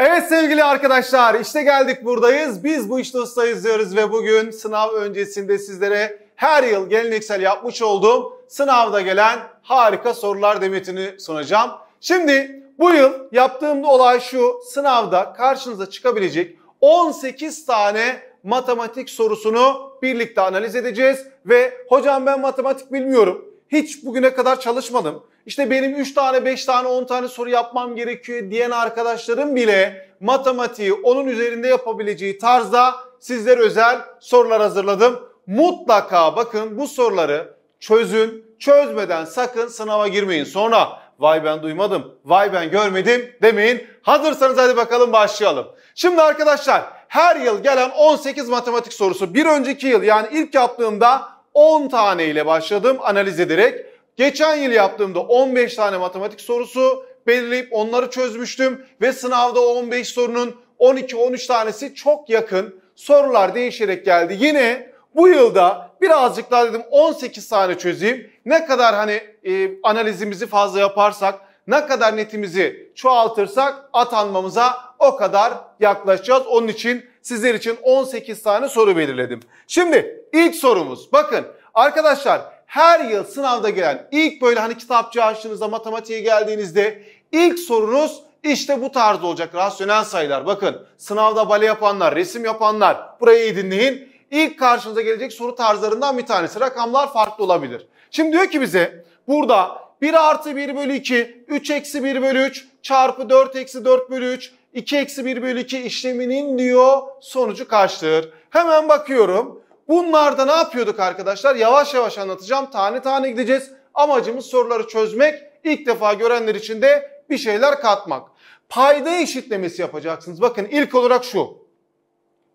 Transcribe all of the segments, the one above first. Evet sevgili arkadaşlar, işte geldik, buradayız. Biz bu işte ustayız diyoruz ve bugün sınav öncesinde sizlere her yıl geleneksel yapmış olduğum sınavda gelen harika sorular demetini sunacağım. Şimdi bu yıl yaptığım olay şu: sınavda karşınıza çıkabilecek 18 tane matematik sorusunu birlikte analiz edeceğiz ve hocam ben matematik bilmiyorum, hiç bugüne kadar çalışmadım, İşte benim 3 tane, 5 tane, 10 tane soru yapmam gerekiyor diyen arkadaşlarım bile matematiği onun üzerinde yapabileceği tarzda sizlere özel sorular hazırladım. Mutlaka bakın, bu soruları çözün. Çözmeden sakın sınava girmeyin. Sonra vay ben duymadım, vay ben görmedim demeyin. Hazırsanız hadi bakalım başlayalım. Şimdi arkadaşlar, her yıl gelen 18 matematik sorusu. Bir önceki yıl, yani ilk yaptığımda 10 tane ile başladım analiz ederek. Geçen yıl yaptığımda 15 tane matematik sorusu belirleyip onları çözmüştüm ve sınavda 15 sorunun 12-13 tanesi çok yakın, sorular değişerek geldi. Yine bu yılda birazcık daha dedim 18 tane çözeyim. Ne kadar analizimizi fazla yaparsak, ne kadar netimizi çoğaltırsak atanmamıza o kadar yaklaşacağız. Onun için sizler için 18 tane soru belirledim. Şimdi ilk sorumuz, bakın arkadaşlar, her yıl sınavda gelen ilk böyle kitapçı açtığınızda, matematiğe geldiğinizde ilk sorunuz işte bu tarz olacak. Rasyonel sayılar. Bakın sınavda bale yapanlar, resim yapanlar, burayı iyi dinleyin. İlk karşınıza gelecek soru tarzlarından bir tanesi. Rakamlar farklı olabilir. Şimdi diyor ki bize burada 1 + 1/2, 3 - 1/3, çarpı 4 - 4/3, 2 - 1/2 işleminin diyor sonucu kaçtır? Hemen bakıyorum. Bunlarda ne yapıyorduk arkadaşlar? Yavaş yavaş anlatacağım. Tane tane gideceğiz. Amacımız soruları çözmek. İlk defa görenler için de bir şeyler katmak. Payda eşitlemesi yapacaksınız. Bakın ilk olarak şu.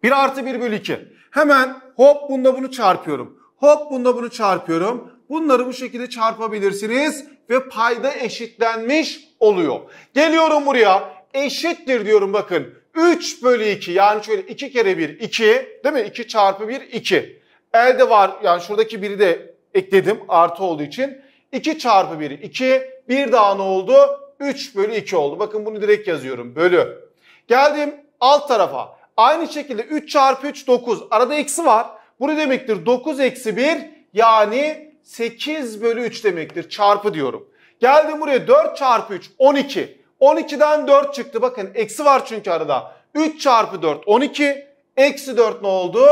1 + 1/2. Hemen hop bunda bunu çarpıyorum. Hop bunda bunu çarpıyorum. Bunları bu şekilde çarpabilirsiniz. Ve payda eşitlenmiş oluyor. Geliyorum buraya. Eşittir diyorum bakın. 3/2, yani şöyle 2 kere 1 2, değil mi? 2 çarpı 1 2, elde var, yani şuradaki biri de ekledim artı olduğu için. 2 çarpı 1 2, bir daha ne oldu? 3/2 oldu. Bakın bunu direkt yazıyorum, bölü. Geldim alt tarafa, aynı şekilde 3 çarpı 3 9, arada eksi var, bu ne demektir? 9 - 1, yani 8/3 demektir, çarpı diyorum. Geldim buraya, 4 çarpı 3 12, 12'den 4 çıktı. Bakın eksi var çünkü arada. 3 çarpı 4 12, eksi 4 ne oldu?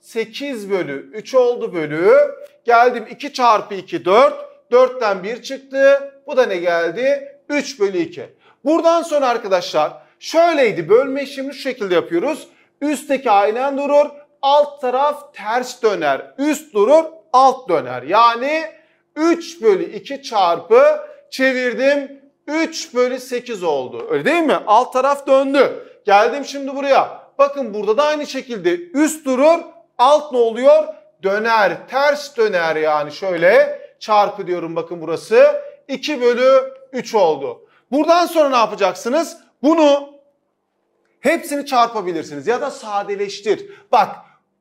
8/3 oldu, bölü. Geldim 2 çarpı 2 4, 4'ten 1 çıktı, bu da ne geldi? 3/2. Buradan sonra arkadaşlar şöyleydi, bölme işlemini şu şekilde yapıyoruz. Üstteki aynen durur, alt taraf ters döner. Üst durur, alt döner. Yani 3/2 çarpı, çevirdim, 3/8 oldu. Öyle değil mi? Alt taraf döndü. Geldim şimdi buraya. Bakın burada da aynı şekilde üst durur, alt ne oluyor? Döner, ters döner, yani şöyle çarpı diyorum, bakın burası 2/3 oldu. Buradan sonra ne yapacaksınız? Bunu hepsini çarpabilirsiniz ya da sadeleştir. Bak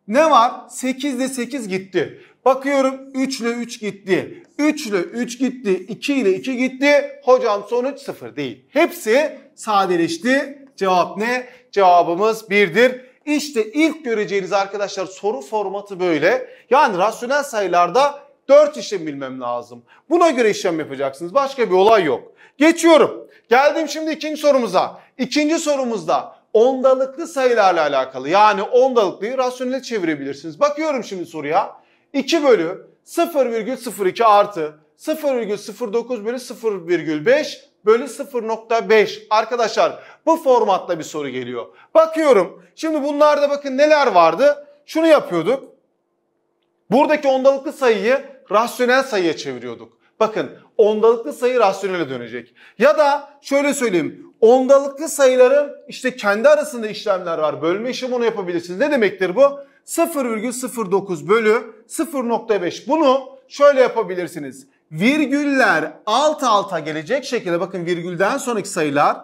ne var? 8 ile 8 gitti. Bakıyorum 3 ile 3 gitti. 3 ile 3 gitti. 2 ile 2 gitti. Hocam sonuç 0 değil. Hepsi sadeleşti. Cevap ne? Cevabımız 1'dir. İşte ilk göreceğiniz arkadaşlar soru formatı böyle. Yani rasyonel sayılarda 4 işlem bilmem lazım. Buna göre işlem yapacaksınız. Başka bir olay yok. Geçiyorum. Geldim şimdi ikinci sorumuza. İkinci sorumuzda ondalıklı sayılarla alakalı. Yani ondalıklıyı rasyonele çevirebilirsiniz. Bakıyorum şimdi soruya. 2/0,02 artı 0,09/0,5 bölü 0,5. Arkadaşlar bu formatta bir soru geliyor. Bakıyorum şimdi bunlarda bakın neler vardı. Şunu yapıyorduk. Buradaki ondalıklı sayıyı rasyonel sayıya çeviriyorduk. Bakın ondalıklı sayı rasyonele dönecek. Ya da şöyle söyleyeyim. Ondalıklı sayıların işte kendi arasında işlemler var. Bölme işlemi, onu yapabilirsiniz. Ne demektir bu? 0,09/0,5. Bunu şöyle yapabilirsiniz. Virgüller alt alta gelecek şekilde, bakın virgülden sonraki sayılar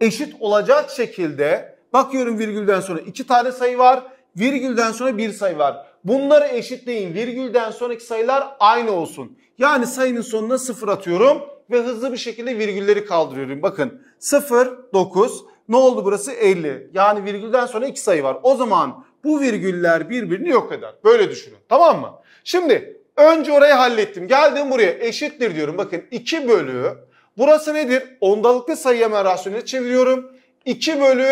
eşit olacak şekilde. Bakıyorum virgülden sonra 2 tane sayı var. Virgülden sonra 1 sayı var. Bunları eşitleyin. Virgülden sonraki sayılar aynı olsun. Yani sayının sonuna 0 atıyorum ve hızlı bir şekilde virgülleri kaldırıyorum. Bakın 0, 9 Ne oldu burası? 50. Yani virgülden sonra 2 sayı var. O zaman bu virgüller birbirini yok eder. Böyle düşünün. Tamam mı? Şimdi önce orayı hallettim. Geldim buraya, eşittir diyorum. Bakın 2 bölü. Burası nedir? Ondalıklı sayı hemen rasyonel çeviriyorum. 2 bölü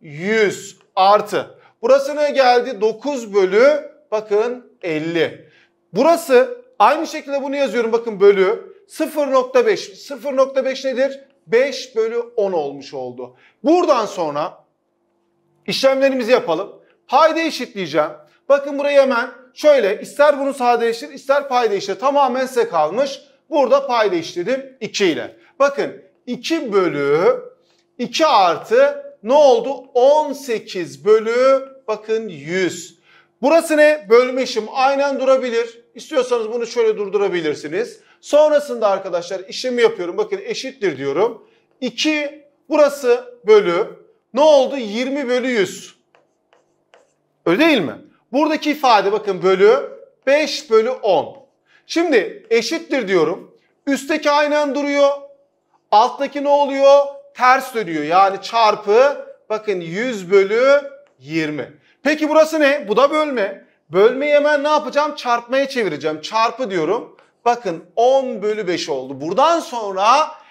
100 artı. Burası ne geldi? 9 bölü. Bakın 50. Burası aynı şekilde bunu yazıyorum. Bakın bölü 0.5. 0.5 nedir? 5 bölü 10 olmuş oldu. Buradan sonra işlemlerimizi yapalım. Payda eşitleyeceğim. Bakın burayı hemen şöyle, ister bunu sadeleştir, ister payda eşitle. Tamamen size kalmış. Burada payda eşitledim 2 ile. Bakın 2 bölü 2 artı ne oldu? 18 bölü bakın 100. Burası ne? Bölme işim aynen durabilir. İstiyorsanız bunu şöyle durdurabilirsiniz. Sonrasında arkadaşlar işlemi yapıyorum. Bakın eşittir diyorum. 2 burası bölü. Ne oldu? 20 bölü 100. Öyle değil mi? Buradaki ifade bakın bölü 5 bölü 10. Şimdi eşittir diyorum. Üstteki aynen duruyor. Alttaki ne oluyor? Ters dönüyor. Yani çarpı bakın 100 bölü 20. Peki burası ne? Bu da bölme. Bölmeyi hemen ne yapacağım? Çarpmaya çevireceğim. Çarpı diyorum. Bakın 10 bölü 5 oldu. Buradan sonra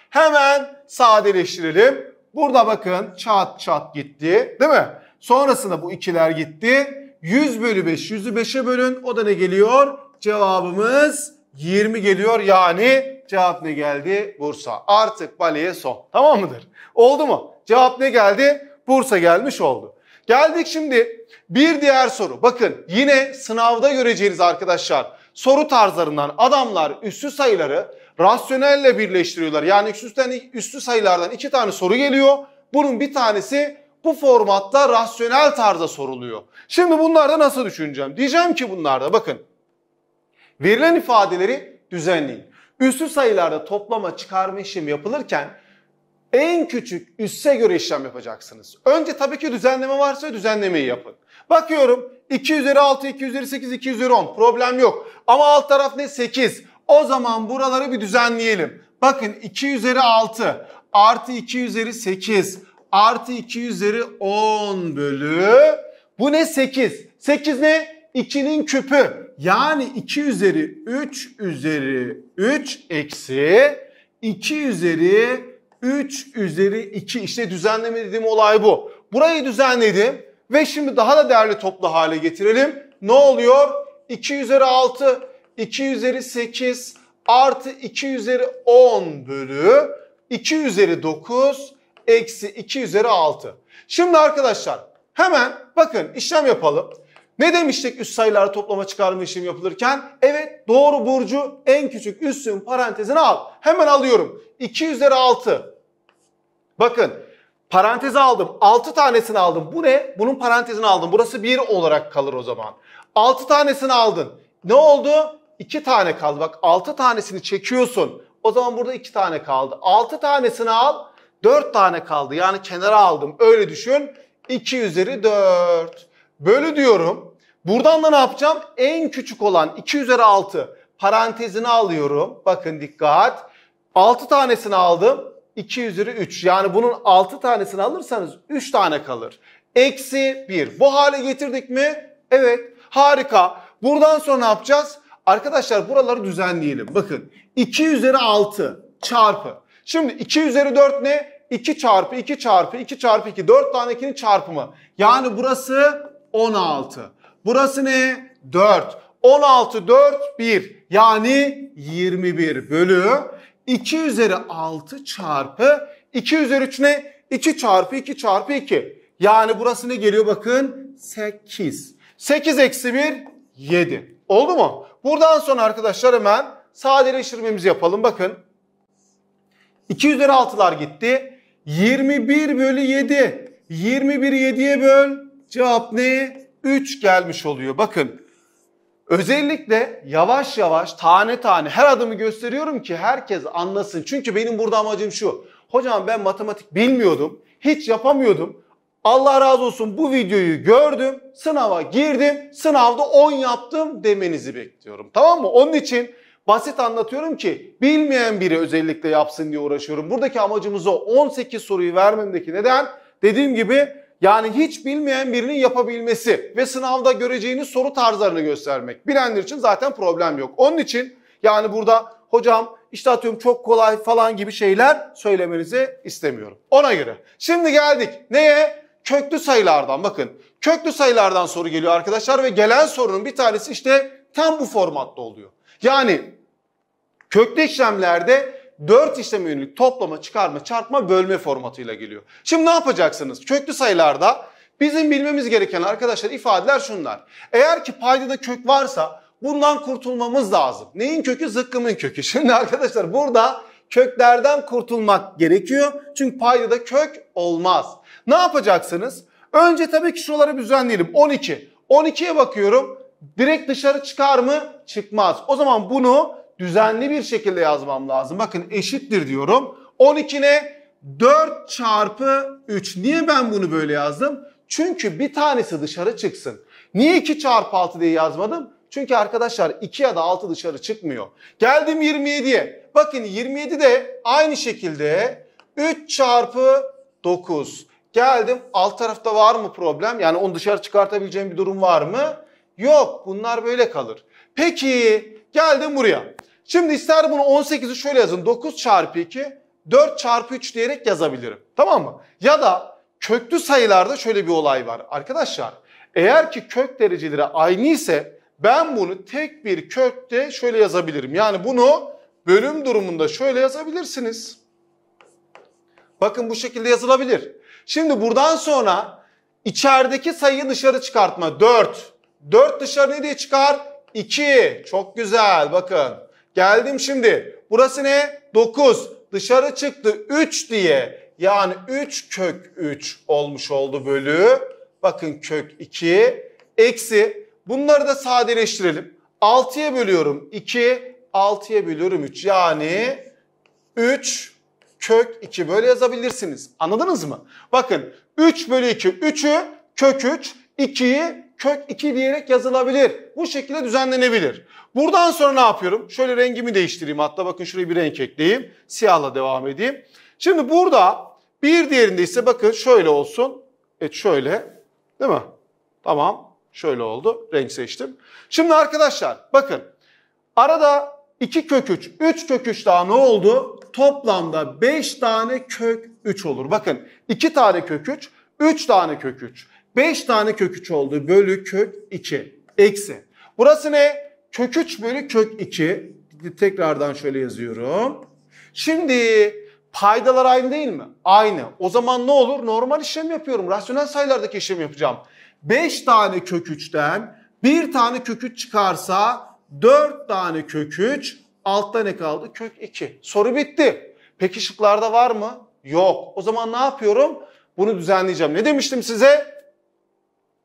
hemen sadeleştirelim. Burada bakın çat çat gitti. Değil mi? Sonrasında bu ikiler gitti. 100 bölü 5. 100'ü 5'e bölün. O da ne geliyor? Cevabımız 20 geliyor. Yani cevap ne geldi? Bursa. Artık baleye son. Tamam mıdır? Oldu mu? Cevap ne geldi? Bursa gelmiş oldu. Geldik şimdi bir diğer soru. Bakın yine sınavda göreceğiniz arkadaşlar soru tarzlarından adamlar üslü sayıları rasyonelle birleştiriyorlar. Yani üslü sayılardan 2 tane soru geliyor. Bunun bir tanesi bu formatta rasyonel tarza soruluyor. Şimdi bunlarda nasıl düşüneceğim? Diyeceğim ki bunlarda bakın verilen ifadeleri düzenleyin. Üslü sayılarda toplama çıkarma işlemi yapılırken en küçük üsse göre işlem yapacaksınız. Önce tabii ki düzenleme varsa düzenlemeyi yapın. Bakıyorum 2 üzeri 6, 2 üzeri 8, 2 üzeri 10 problem yok. Ama alt taraf ne? 8. O zaman buraları bir düzenleyelim. Bakın 2 üzeri 6 artı 2 üzeri 8 artı 2 üzeri 10 bölü. Bu ne? 8. 8 ne? 2'nin küpü. Yani 2 üzeri 3 üzeri 3 eksi 2 üzeri 3 üzeri 2 işte düzenleme dediğim olay bu. Burayı düzenledim ve şimdi daha da değerli toplu hale getirelim. Ne oluyor? 2 üzeri 6, 2 üzeri 8 artı 2 üzeri 10 bölü 2 üzeri 9 eksi 2 üzeri 6. Şimdi arkadaşlar hemen bakın işlem yapalım. Ne demiştik üst sayıları toplama çıkarma işlemi yapılırken? Evet doğru burcu en küçük üssün parantezini al. Hemen alıyorum. 2 üzeri 6. Bakın parantezi aldım. 6 tanesini aldım. Bu ne? Bunun parantezini aldım. Burası 1 olarak kalır o zaman. 6 tanesini aldın. Ne oldu? 2 tane kaldı. Bak 6 tanesini çekiyorsun. O zaman burada 2 tane kaldı. 6 tanesini al. 4 tane kaldı. Yani kenara aldım. Öyle düşün. 2 üzeri 4. Böyle diyorum. Buradan da ne yapacağım? En küçük olan 2 üzeri 6 parantezini alıyorum. Bakın dikkat. 6 tanesini aldım. 2 üzeri 3. Yani bunun 6 tanesini alırsanız 3 tane kalır. Eksi 1. Bu hale getirdik mi? Evet. Harika. Buradan sonra ne yapacağız? Arkadaşlar buraları düzenleyelim. Bakın 2 üzeri 6 çarpı. Şimdi 2 üzeri 4 ne? 2 çarpı 2 çarpı 2 çarpı 2. 4 tane 2'nin çarpımı. Yani burası 16. Burası ne? 4. 16, 4, 1. Yani 21 bölü 2 üzeri 6 çarpı 2 üzeri 3 ne? 2 çarpı 2 çarpı 2. Yani burası ne geliyor? Bakın 8. 8 eksi 1, 7. Oldu mu? Buradan sonra arkadaşlar hemen sadeleştirmemizi yapalım. Bakın 2 üzeri 6'lar gitti. 21 bölü 7. 21'i 7'ye böl. Cevap ne? 3 gelmiş oluyor. Bakın özellikle yavaş yavaş tane tane her adımı gösteriyorum ki herkes anlasın. Çünkü benim burada amacım şu. Hocam ben matematik bilmiyordum. Hiç yapamıyordum. Allah razı olsun bu videoyu gördüm. Sınava girdim. Sınavda 10 yaptım demenizi bekliyorum. Tamam mı? Onun için basit anlatıyorum ki bilmeyen biri özellikle yapsın diye uğraşıyorum. Buradaki amacımız o. 18 soruyu vermemdeki neden? Dediğim gibi yani hiç bilmeyen birinin yapabilmesi ve sınavda göreceğiniz soru tarzlarını göstermek. Bilenler için zaten problem yok. Onun için yani burada hocam işte atıyorum çok kolay falan gibi şeyler söylemenizi istemiyorum. Ona göre. Şimdi geldik neye? Köklü sayılardan. Bakın köklü sayılardan soru geliyor arkadaşlar ve gelen sorunun bir tanesi işte tam bu formatta oluyor. Yani köklü işlemlerde 4 işleme yönelik toplama, çıkarma, çarpma, bölme formatıyla geliyor. Şimdi ne yapacaksınız? Köklü sayılarda bizim bilmemiz gereken arkadaşlar ifadeler şunlar. Eğer ki paydada kök varsa bundan kurtulmamız lazım. Neyin kökü? Zıkkımın kökü. Şimdi arkadaşlar burada köklerden kurtulmak gerekiyor. Çünkü paydada kök olmaz. Ne yapacaksınız? Önce tabii ki şuraları düzenleyelim. 12. 12'ye bakıyorum. Direkt dışarı çıkar mı? Çıkmaz. O zaman bunu düzenli bir şekilde yazmam lazım. Bakın eşittir diyorum. 12 ne? 4 çarpı 3. Niye ben bunu böyle yazdım? Çünkü bir tanesi dışarı çıksın. Niye 2 çarpı 6 diye yazmadım? Çünkü arkadaşlar 2 ya da 6 dışarı çıkmıyor. Geldim 27'ye. Bakın 27 de aynı şekilde 3 çarpı 9. Geldim alt tarafta var mı problem? Yani onu dışarı çıkartabileceğim bir durum var mı? Yok, bunlar böyle kalır. Peki geldim buraya. Şimdi ister bunu 18'i şöyle yazın. 9 çarpı 2, 4 çarpı 3 diyerek yazabilirim. Tamam mı? Ya da köklü sayılarda şöyle bir olay var. Arkadaşlar eğer ki kök dereceleri aynı ise ben bunu tek bir kökte şöyle yazabilirim. Yani bunu bölüm durumunda şöyle yazabilirsiniz. Bakın bu şekilde yazılabilir. Şimdi buradan sonra içerideki sayıyı dışarı çıkartma. 4. 4 dışarı ne diye çıkar? 2. Çok güzel bakın. Geldim şimdi. Burası ne? 9. Dışarı çıktı 3 diye. Yani 3 kök 3 olmuş oldu bölü. Bakın kök 2. Eksi. Bunları da sadeleştirelim. 6'ya bölüyorum 2. 6'ya bölüyorum 3. Yani 3 kök 2. Böyle yazabilirsiniz. Anladınız mı? Bakın 3 bölü 2. 3'ü kök 3. 2'yi kök 2 diyerek yazılabilir. Bu şekilde düzenlenebilir. Buradan sonra ne yapıyorum? Şöyle rengimi değiştireyim. Hatta bakın şuraya bir renk ekleyeyim. Siyahla devam edeyim. Şimdi burada bir diğerinde ise bakın şöyle olsun. Evet şöyle. Değil mi? Tamam. Şöyle oldu. Renk seçtim. Şimdi arkadaşlar bakın. Arada 2 kök 3. 3 kök 3 daha ne oldu? Toplamda 5 tane kök 3 olur. Bakın 2 tane kök 3. 3 tane kök 3. 5 tane kök 3 oldu. Bölü kök 2. Eksi. Burası ne? Kök 3 bölü kök 2. Tekrardan şöyle yazıyorum. Şimdi paydalar aynı değil mi? Aynı. O zaman ne olur? Normal işlem yapıyorum. Rasyonel sayılardaki işlem yapacağım. 5 tane kök 3'ten 1 tane kök 3 çıkarsa 4 tane kök 3. Altta ne kaldı? Kök 2. Soru bitti. Peki şıklarda var mı? Yok. O zaman ne yapıyorum? Bunu düzenleyeceğim. Ne demiştim size?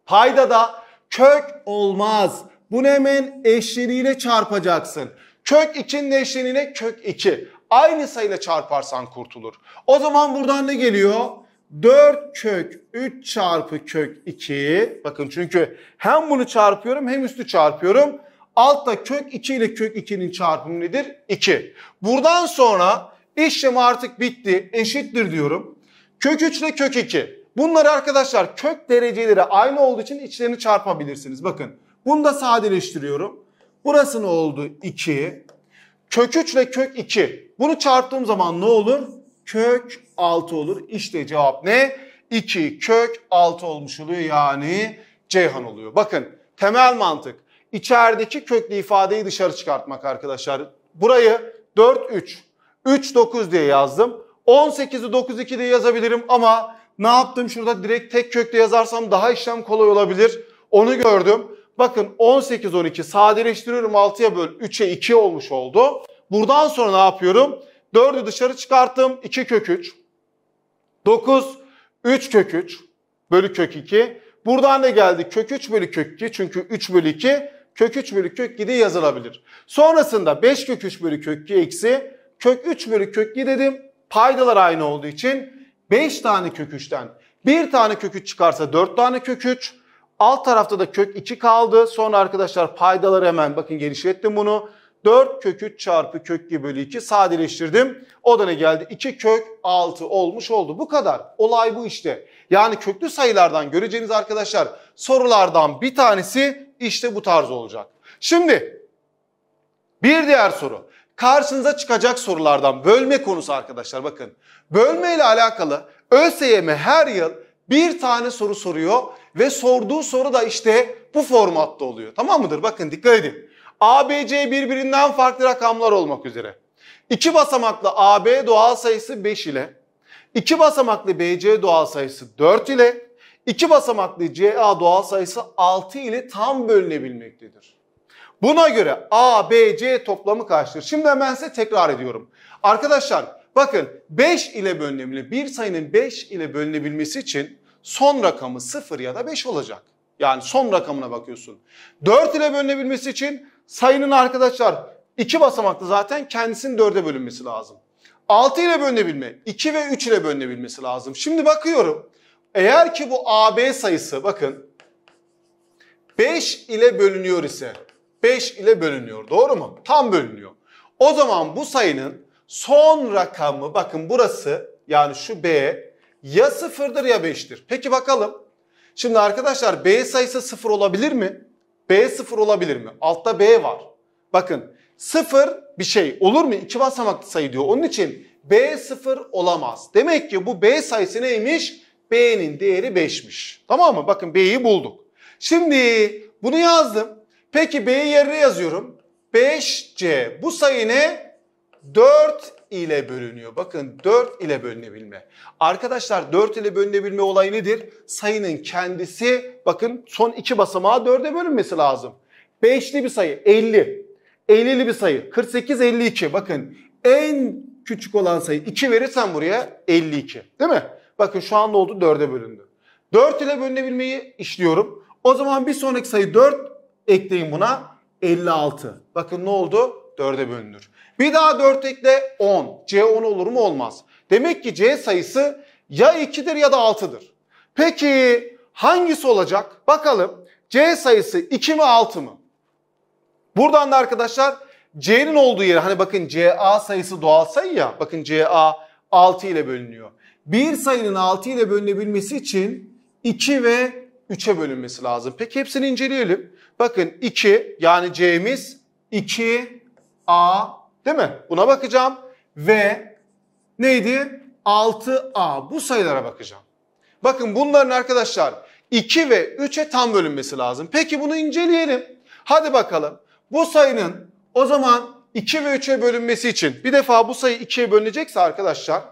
Paydada kök olmaz. Bunu hemen eşleniğiyle çarpacaksın. Kök 2'nin eşleniğine kök 2. Aynı sayıyla çarparsan kurtulur. O zaman buradan ne geliyor? 4 kök 3 çarpı kök 2. Bakın çünkü hem bunu çarpıyorum hem üstü çarpıyorum. Altta kök 2 ile kök 2'nin çarpımı nedir? 2. Buradan sonra işlem artık bitti. Eşittir diyorum. Kök 3 ile kök 2. Bunlar arkadaşlar kök dereceleri aynı olduğu için içlerini çarpabilirsiniz. Bakın bunu da sadeleştiriyorum. Burası ne oldu? 2. Kök 3 ile kök 2. Bunu çarptığım zaman ne olur? Kök 6 olur. İşte cevap ne? 2 kök 6 olmuş oluyor. Yani Ceyhan oluyor. Bakın temel mantık. İçerideki köklü ifadeyi dışarı çıkartmak arkadaşlar. Burayı 4, 3. 3, 9 diye yazdım. 18'i 9, 2 diye yazabilirim ama ne yaptım? Şurada direkt tek kökle yazarsam daha işlem kolay olabilir. Onu gördüm. Bakın 18, 12 sadeleştiriyorum. 6'ya böl 3'e 2 olmuş oldu. Buradan sonra ne yapıyorum? 4'ü dışarı çıkarttım. 2 kök 3. 9, 3 kök 3 bölü kök 2. Buradan ne geldi? Kök 3 bölü kök 2. Çünkü 3 bölü 2 kök 3 bölü kök 2 de yazılabilir. Sonrasında 5 kök 3 bölü kök 2 eksi kök 3 bölü kök 2 dedim. Paydalar aynı olduğu için 5 tane kök 3'ten 1 tane kök 3 çıkarsa 4 tane kök 3. Alt tarafta da kök 2 kaldı. Sonra arkadaşlar paydaları hemen bakın genişlettim bunu. 4 kök 3 çarpı kök y bölü 2 sadeleştirdim. O da ne geldi? 2 kök 6 olmuş oldu. Bu kadar. Olay bu işte. Yani köklü sayılardan göreceğiniz arkadaşlar sorulardan bir tanesi işte bu tarz olacak. Şimdi bir diğer soru. Karşınıza çıkacak sorulardan bölme konusu arkadaşlar, bakın. Bölme ile alakalı ÖSYM her yıl bir tane soru soruyor ve sorduğu soru da işte bu formatta oluyor. Tamam mıdır? Bakın dikkat edin. ABC birbirinden farklı rakamlar olmak üzere. 2 basamaklı AB doğal sayısı 5 ile, 2 basamaklı BC doğal sayısı 4 ile, 2 basamaklı CA doğal sayısı 6 ile tam bölünebilmektedir. Buna göre ABC toplamı kaçtır? Şimdi hemen size tekrar ediyorum. Arkadaşlar bakın, 5 ile bölünebilir. Bir sayının 5 ile bölünebilmesi için son rakamı 0 ya da 5 olacak. Yani son rakamına bakıyorsun. 4 ile bölünebilmesi için sayının arkadaşlar 2 basamaklı zaten kendisinin 4'e bölünmesi lazım. 6 ile bölünebilme, 2 ve 3 ile bölünebilmesi lazım. Şimdi bakıyorum. Eğer ki bu AB sayısı bakın 5 ile bölünüyor ise, 5 ile bölünüyor, doğru mu? Tam bölünüyor. O zaman bu sayının son rakamı bakın burası, yani şu B ya 0'dır ya 5'tir. Peki bakalım. Şimdi arkadaşlar B sayısı 0 olabilir mi? B 0 olabilir mi? Altta B var. Bakın 0 bir şey olur mu? 2 basamaklı sayı diyor. Onun için B 0 olamaz. Demek ki bu B sayısı neymiş? B'nin değeri 5'miş. Tamam mı? Bakın B'yi bulduk. Şimdi bunu yazdım. Peki B'yi yerine yazıyorum. 5C bu sayı ne? 4 ile bölünüyor. Bakın 4 ile bölünebilme. Arkadaşlar 4 ile bölünebilme olayı nedir? Sayının kendisi bakın son 2 basamağı 4'e bölünmesi lazım. 5'li bir sayı 50. 50'li bir sayı 48, 52. Bakın en küçük olan sayı 2 verirsen buraya 52. Değil mi? Bakın şu anda oldu, 4'e bölündü. 4 ile bölünebilmeyi işliyorum. O zaman bir sonraki sayı 4. Ekleyin buna 56. Bakın ne oldu? 4'e bölünür. Bir daha 4 ekle 10. C 10 olur mu? Olmaz. Demek ki C sayısı ya 2'dir ya da 6'dır. Peki hangisi olacak? Bakalım C sayısı 2 mi 6 mı? Buradan da arkadaşlar C'nin olduğu yere, hani bakın CA sayısı doğal sayı ya. Bakın CA 6 ile bölünüyor. Bir sayının 6 ile bölünebilmesi için 2 ve 3'e bölünmesi lazım. Peki hepsini inceleyelim. Bakın 2 yani C'miz 2A değil mi? Buna bakacağım. Ve neydi? 6A, bu sayılara bakacağım. Bakın bunların arkadaşlar 2 ve 3'e tam bölünmesi lazım. Peki bunu inceleyelim. Hadi bakalım. Bu sayının o zaman 2 ve 3'e bölünmesi için bir defa bu sayı 2'ye bölünecekse arkadaşlar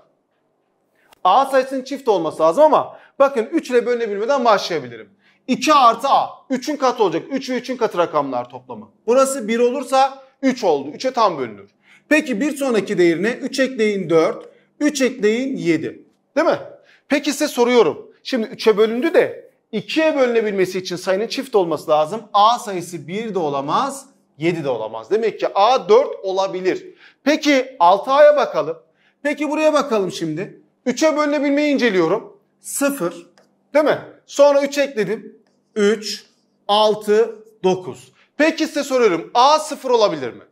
A sayısının çift olması lazım ama bakın 3 ile bölünebilmeden başlayabilirim. 2 artı A. 3'ün katı olacak. 3 ve 3'ün katı rakamlar toplamı. Burası 1 olursa 3 oldu. 3'e tam bölünür. Peki bir sonraki değerine 3 ekleyin 4. 3 ekleyin 7. Değil mi? Peki size soruyorum. Şimdi 3'e bölündü de 2'ye bölünebilmesi için sayının çift olması lazım. A sayısı 1 de olamaz. 7 de olamaz. Demek ki A 4 olabilir. Peki 6A'ya bakalım. Peki buraya bakalım şimdi. 3'e bölünebilmeyi inceliyorum. 0 değil mi? Sonra 3 ekledim. 3, 6, 9. Peki size soruyorum. A 0 olabilir mi?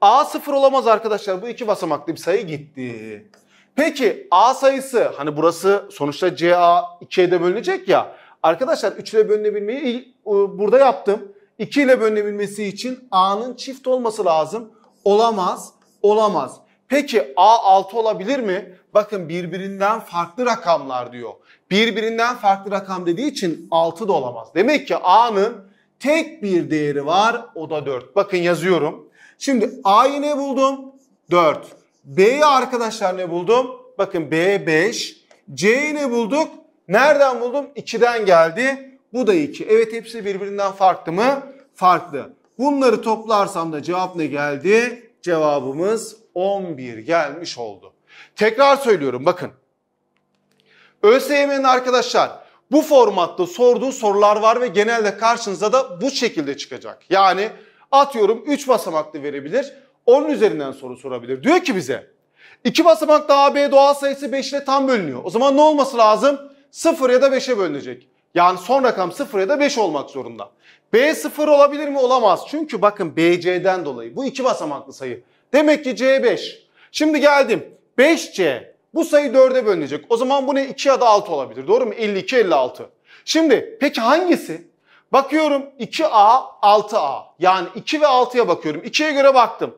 A 0 olamaz arkadaşlar. Bu 2 basamaklı bir sayı gitti. Peki A sayısı, hani burası sonuçta CA 2'ye de bölünecek ya. Arkadaşlar 3 ile bölünebilmeyi burada yaptım. 2 ile bölünebilmesi için A'nın çift olması lazım. Olamaz, olamaz. Peki A 6 olabilir mi? Bakın birbirinden farklı rakamlar diyor. Birbirinden farklı rakam dediği için 6 da olamaz. Demek ki A'nın tek bir değeri var, o da 4. Bakın yazıyorum. Şimdi A'yı ne buldum? 4. B'yi arkadaşlar ne buldum? Bakın B 5. C'yi ne bulduk? Nereden buldum? 2'den geldi. Bu da 2. Evet, hepsi birbirinden farklı mı? Farklı. Bunları toplarsam da cevap ne geldi? Cevabımız 11 gelmiş oldu. Tekrar söylüyorum bakın. ÖSYM'nin arkadaşlar bu formatta sorduğu sorular var ve genelde karşınıza da bu şekilde çıkacak. Yani atıyorum 3 basamaklı verebilir. Onun üzerinden soru sorabilir. Diyor ki bize 2 basamaklı AB doğal sayısı 5 ile tam bölünüyor. O zaman ne olması lazım? 0 ya da 5'e bölünecek. Yani son rakam 0 ya da 5 olmak zorunda. B 0 olabilir mi? Olamaz. Çünkü bakın BC'den dolayı. Bu iki basamaklı sayı. Demek ki C 5. Şimdi geldim. 5C. Bu sayı 4'e bölünecek. O zaman bu ne? 2 ya da 6 olabilir. Doğru mu? 52, 56. Şimdi peki hangisi? Bakıyorum 2A, 6A. Yani 2 ve 6'ya bakıyorum. 2'ye göre baktım.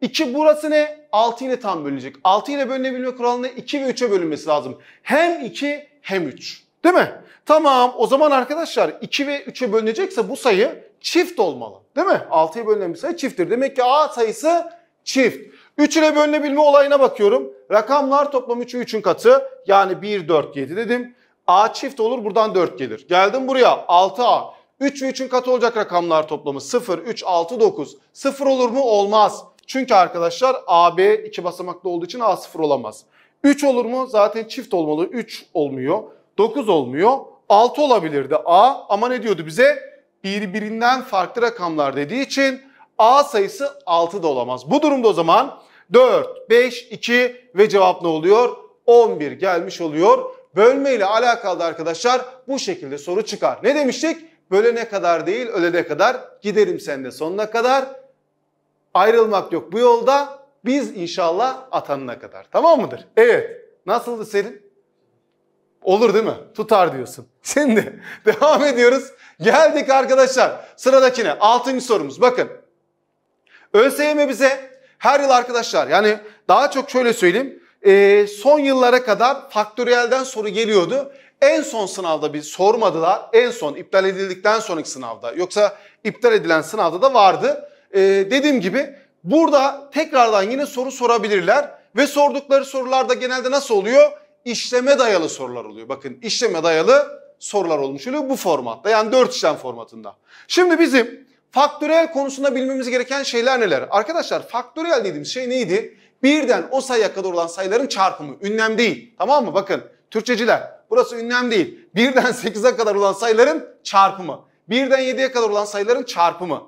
2 burası ne? 6 ile tam bölünecek. 6 ile bölünebilme kuralında 2 ve 3'e bölünmesi lazım. Hem 2 hem 3. Değil mi? Tamam, o zaman arkadaşlar 2 ve 3'e bölünecekse bu sayı çift olmalı. Değil mi? 6'ya bölünen bir sayı çifttir. Demek ki A sayısı çift. 3 ile bölünebilme olayına bakıyorum. Rakamlar toplam 3'ü 3'ün katı. Yani 1, 4, 7 dedim. A çift olur, buradan 4 gelir. Geldim buraya, 6A. 3 ve 3'ün katı olacak rakamlar toplamı. 0, 3, 6, 9. 0 olur mu? Olmaz. Çünkü arkadaşlar AB 2 basamaklı olduğu için A 0 olamaz. 3 olur mu? Zaten çift olmalı. 3 olmuyor. 9 olmuyor. 6 olabilirdi A, ama ne diyordu bize? Birbirinden farklı rakamlar dediği için A sayısı 6 da olamaz. Bu durumda o zaman 4, 5, 2 ve cevap ne oluyor? 11 gelmiş oluyor. Bölme ile alakalı arkadaşlar bu şekilde soru çıkar. Ne demiştik? Bölene kadar değil, ölene kadar, giderim seninle sonuna kadar. Ayrılmak yok bu yolda, biz inşallah atanına kadar. Tamam mıdır? Evet. Nasıldı Selin? Olur değil mi? Tutar diyorsun. Şimdi devam ediyoruz. Geldik arkadaşlar sıradakine. 6. sorumuz. Bakın. ÖSYM bize her yıl arkadaşlar, yani daha çok şöyle söyleyeyim. Son yıllara kadar faktöriyelden soru geliyordu. En son sınavda bir sormadılar. En son iptal edildikten sonraki sınavda. Yoksa iptal edilen sınavda da vardı. Dediğim gibi burada tekrardan yine soru sorabilirler. Ve sordukları sorularda genelde nasıl oluyor? İşleme dayalı sorular oluyor. Bakın işleme dayalı sorular olmuş oluyor bu formatta. Yani 4 işlem formatında. Şimdi bizim faktöriyel konusunda bilmemiz gereken şeyler neler? Arkadaşlar faktöriyel dediğimiz şey neydi? Birden o sayıya kadar olan sayıların çarpımı. Ünlem değil. Tamam mı? Bakın Türkçeciler, burası ünlem değil. Birden 8'e kadar olan sayıların çarpımı. Birden 7'ye kadar olan sayıların çarpımı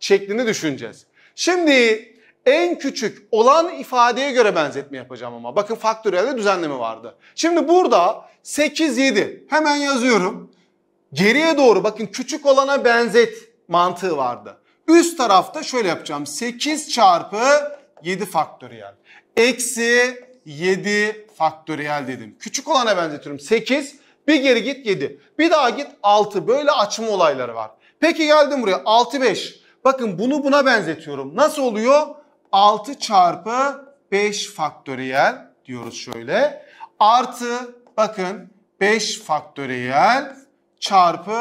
şeklinde düşüneceğiz. Şimdi en küçük olan ifadeye göre benzetme yapacağım ama. Bakın faktöriyelde düzenleme vardı. Şimdi burada 8, 7 hemen yazıyorum. Geriye doğru bakın küçük olana benzet mantığı vardı. Üst tarafta şöyle yapacağım. 8 çarpı 7 faktöriyel. Eksi 7 faktöriyel dedim. Küçük olana benzetiyorum. 8, bir geri git 7. Bir daha git 6. Böyle açma olayları var. Peki geldim buraya. 6, 5. Bakın bunu buna benzetiyorum. Nasıl oluyor? 6 çarpı 5 faktöriyel diyoruz şöyle. Artı bakın 5 faktöriyel çarpı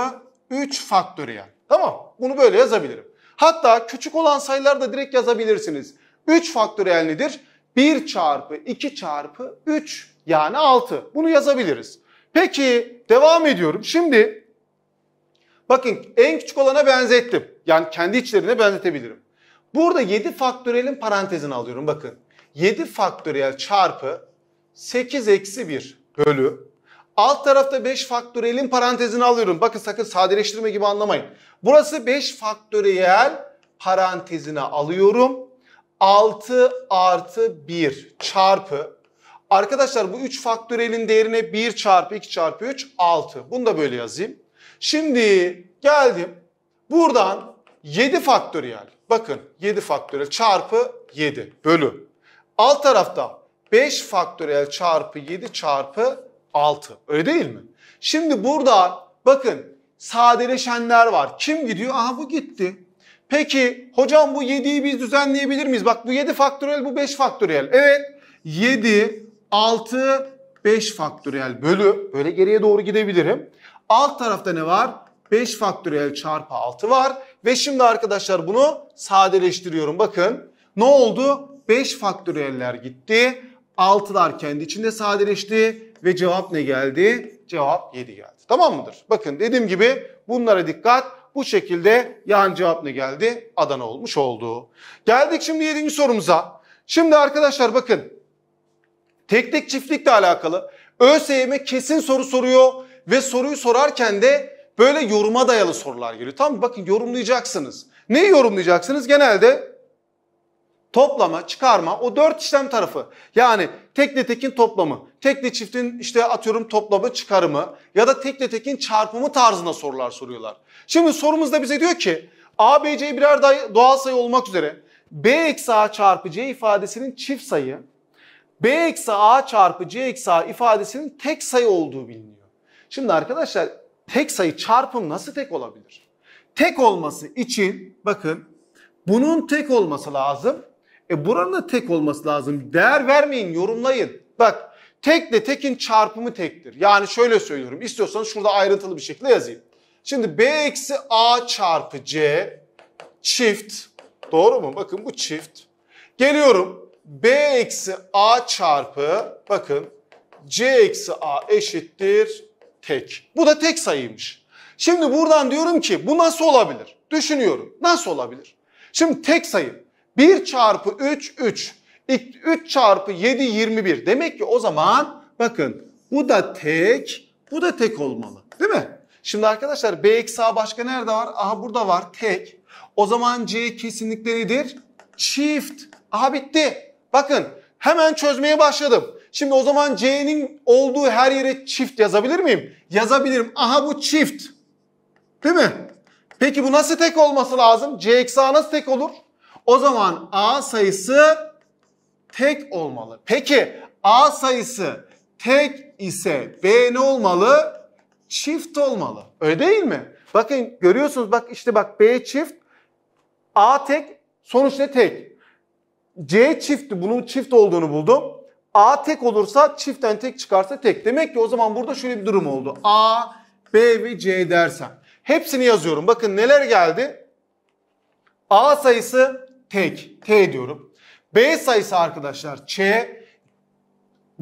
3 faktöriyel. Tamam, bunu böyle yazabilirim. Hatta küçük olan sayıları da direkt yazabilirsiniz. 3 faktöriyel nedir? 1 çarpı 2 çarpı 3, yani 6. Bunu yazabiliriz. Peki devam ediyorum. Şimdi bakın en küçük olana benzettim. Yani kendi içlerine benzetebilirim. Burada 7 faktöriyelin parantezini alıyorum. Bakın 7 faktöriyel çarpı 8 eksi 1 bölü. Alt tarafta 5 faktöriyelin parantezini alıyorum. Bakın sakın sadeleştirme gibi anlamayın. Burası 5 faktöriyel parantezine alıyorum. 6 artı 1 çarpı. Arkadaşlar bu 3 faktöriyelin değerine 1 çarpı 2 çarpı 3, 6. Bunu da böyle yazayım. Şimdi geldim. Buradan 7 faktöriyel. Bakın 7 faktöriyel çarpı 7 bölü. Alt tarafta 5 faktöriyel çarpı 7 çarpı 6. Öyle değil mi? Şimdi burada bakın sadeleşenler var. Kim gidiyor? Aha bu gitti. Peki hocam bu 7'yi biz düzenleyebilir miyiz? Bak bu 7 faktöriyel, bu 5 faktöriyel. Evet 7, 6, 5 faktöriyel bölü. Böyle geriye doğru gidebilirim. Alt tarafta ne var? 5 faktöriyel çarpı 6 var. Ve şimdi arkadaşlar bunu sadeleştiriyorum. Bakın ne oldu? 5 faktöriyeller gitti. 6'lar kendi içinde sadeleşti. Ve cevap ne geldi? Cevap 7 geldi. Tamam mıdır? Bakın dediğim gibi bunlara dikkat. Bu şekilde yani cevap ne geldi? Adana olmuş oldu. Geldik şimdi 7. sorumuza. Şimdi arkadaşlar bakın. Tek tek çiftlikle alakalı. ÖSYM kesin soru soruyor. Ve soruyu sorarken de böyle yoruma dayalı sorular geliyor. Tamam, bakın yorumlayacaksınız. Neyi yorumlayacaksınız? Genelde toplama, çıkarma, o 4 işlem tarafı. Yani tekle tekin toplamı, tekle çiftin işte atıyorum toplamı çıkarımı ya da tekle tekin çarpımı tarzında sorular soruyorlar. Şimdi sorumuzda bize diyor ki ABC birer doğal sayı olmak üzere B eksi A çarpı C ifadesinin çift sayı, B eksi A çarpı C eksi A ifadesinin tek sayı olduğu biliniyor. Şimdi arkadaşlar tek sayı çarpım nasıl tek olabilir? Tek olması için bakın bunun tek olması lazım. Buranın da tek olması lazım. Değer vermeyin, yorumlayın. Bak tekle tekin çarpımı tektir. Yani şöyle söylüyorum. İstiyorsanız şurada ayrıntılı bir şekilde yazayım. Şimdi B eksi A çarpı C çift. Doğru mu? Bakın bu çift. Geliyorum. B eksi A çarpı bakın C eksi A eşittir tek. Bu da tek sayıymış. Şimdi buradan diyorum ki bu nasıl olabilir? Düşünüyorum. Nasıl olabilir? Şimdi tek sayı. 1 çarpı 3, 3. 3 çarpı 7, 21. Demek ki o zaman bakın bu da tek, bu da tek olmalı. Değil mi? Şimdi arkadaşlar B eksi A başka nerede var? Aha burada var, tek. O zaman C kesinlikle nedir? Çift. Aha bitti. Bakın hemen çözmeye başladım. Şimdi o zaman C'nin olduğu her yere çift yazabilir miyim? Yazabilirim. Aha bu çift. Değil mi? Peki bu nasıl tek olması lazım? C eksi A nasıl tek olur? O zaman A sayısı tek olmalı. Peki A sayısı tek ise B ne olmalı? Çift olmalı. Öyle değil mi? Bakın görüyorsunuz bak işte bak B çift, A tek, sonuç ne? Tek. C çiftti, bunun çift olduğunu buldum. A tek olursa çiftten tek çıkarsa tek. Demek ki o zaman burada şöyle bir durum oldu. A, B ve C dersem. Hepsini yazıyorum. Bakın neler geldi? A sayısı tek. T diyorum. B sayısı arkadaşlar Ç.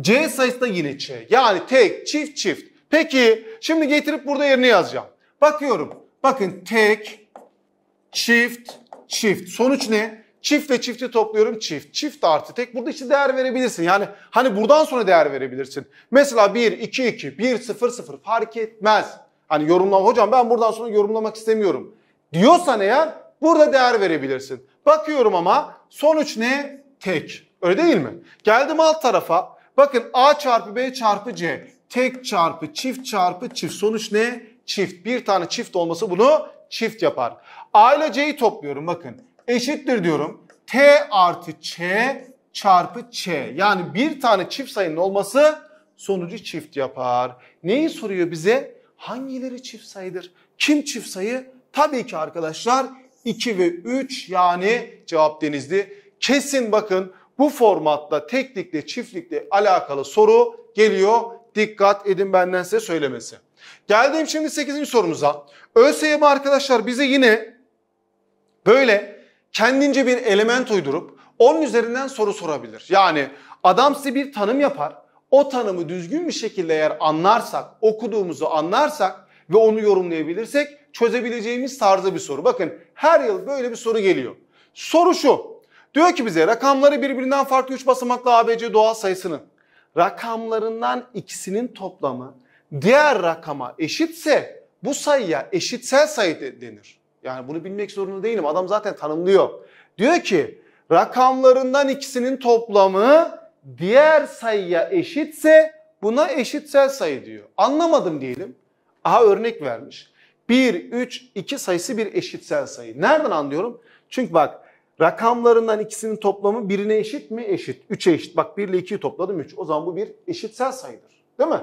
C sayısı da yine Ç. Yani tek, çift, çift. Peki şimdi getirip burada yerine yazacağım. Bakıyorum. Bakın tek, çift, çift. Sonuç ne? Çift ve çifti topluyorum. Çift. Çift artı tek. Burada işte değer verebilirsin. Yani hani buradan sonra değer verebilirsin. Mesela 1, 2, 2, 1, 0, 0 fark etmez. Hani yorumlama hocam ben buradan sonra yorumlamak istemiyorum diyorsan eğer burada değer verebilirsin. Bakıyorum ama sonuç ne? Tek. Öyle değil mi? Geldim alt tarafa. Bakın A çarpı B çarpı C. Tek çarpı çift çarpı çift. Sonuç ne? Çift. Bir tane çift olması bunu çift yapar. A ile C'yi topluyorum bakın. Eşittir diyorum. T artı Ç çarpı Ç. Yani bir tane çift sayının olması sonucu çift yapar. Neyi soruyor bize? Hangileri çift sayıdır? Kim çift sayı? Tabii ki arkadaşlar 2 ve 3 yani cevap Denizli. Kesin bakın bu formatta teklikle çiftlikle alakalı soru geliyor. Dikkat edin benden size söylemesi. Geldim şimdi 8. sorumuza. ÖSYM arkadaşlar bize yine böyle kendince bir element uydurup onun üzerinden soru sorabilir. Yani adam size bir tanım yapar. O tanımı düzgün bir şekilde eğer anlarsak, okuduğumuzu anlarsak ve onu yorumlayabilirsek çözebileceğimiz tarzda bir soru. Bakın her yıl böyle bir soru geliyor. Soru şu. Diyor ki bize rakamları birbirinden farklı 3 basamaklı ABC doğal sayısının rakamlarından ikisinin toplamı diğer rakama eşitse bu sayıya eşitsel sayı denir. Yani bunu bilmek zorunda değilim. Adam zaten tanımlıyor. Diyor ki rakamlarından ikisinin toplamı diğer sayıya eşitse buna eşitsel sayı diyor. Anlamadım diyelim. Aha örnek vermiş. 1, 3, 2 sayısı bir eşitsel sayı. Nereden anlıyorum? Çünkü bak rakamlarından ikisinin toplamı birine eşit mi? Eşit. 3'e eşit. Bak 1 ile 2'yi topladım 3. O zaman bu bir eşitsel sayıdır. Değil mi?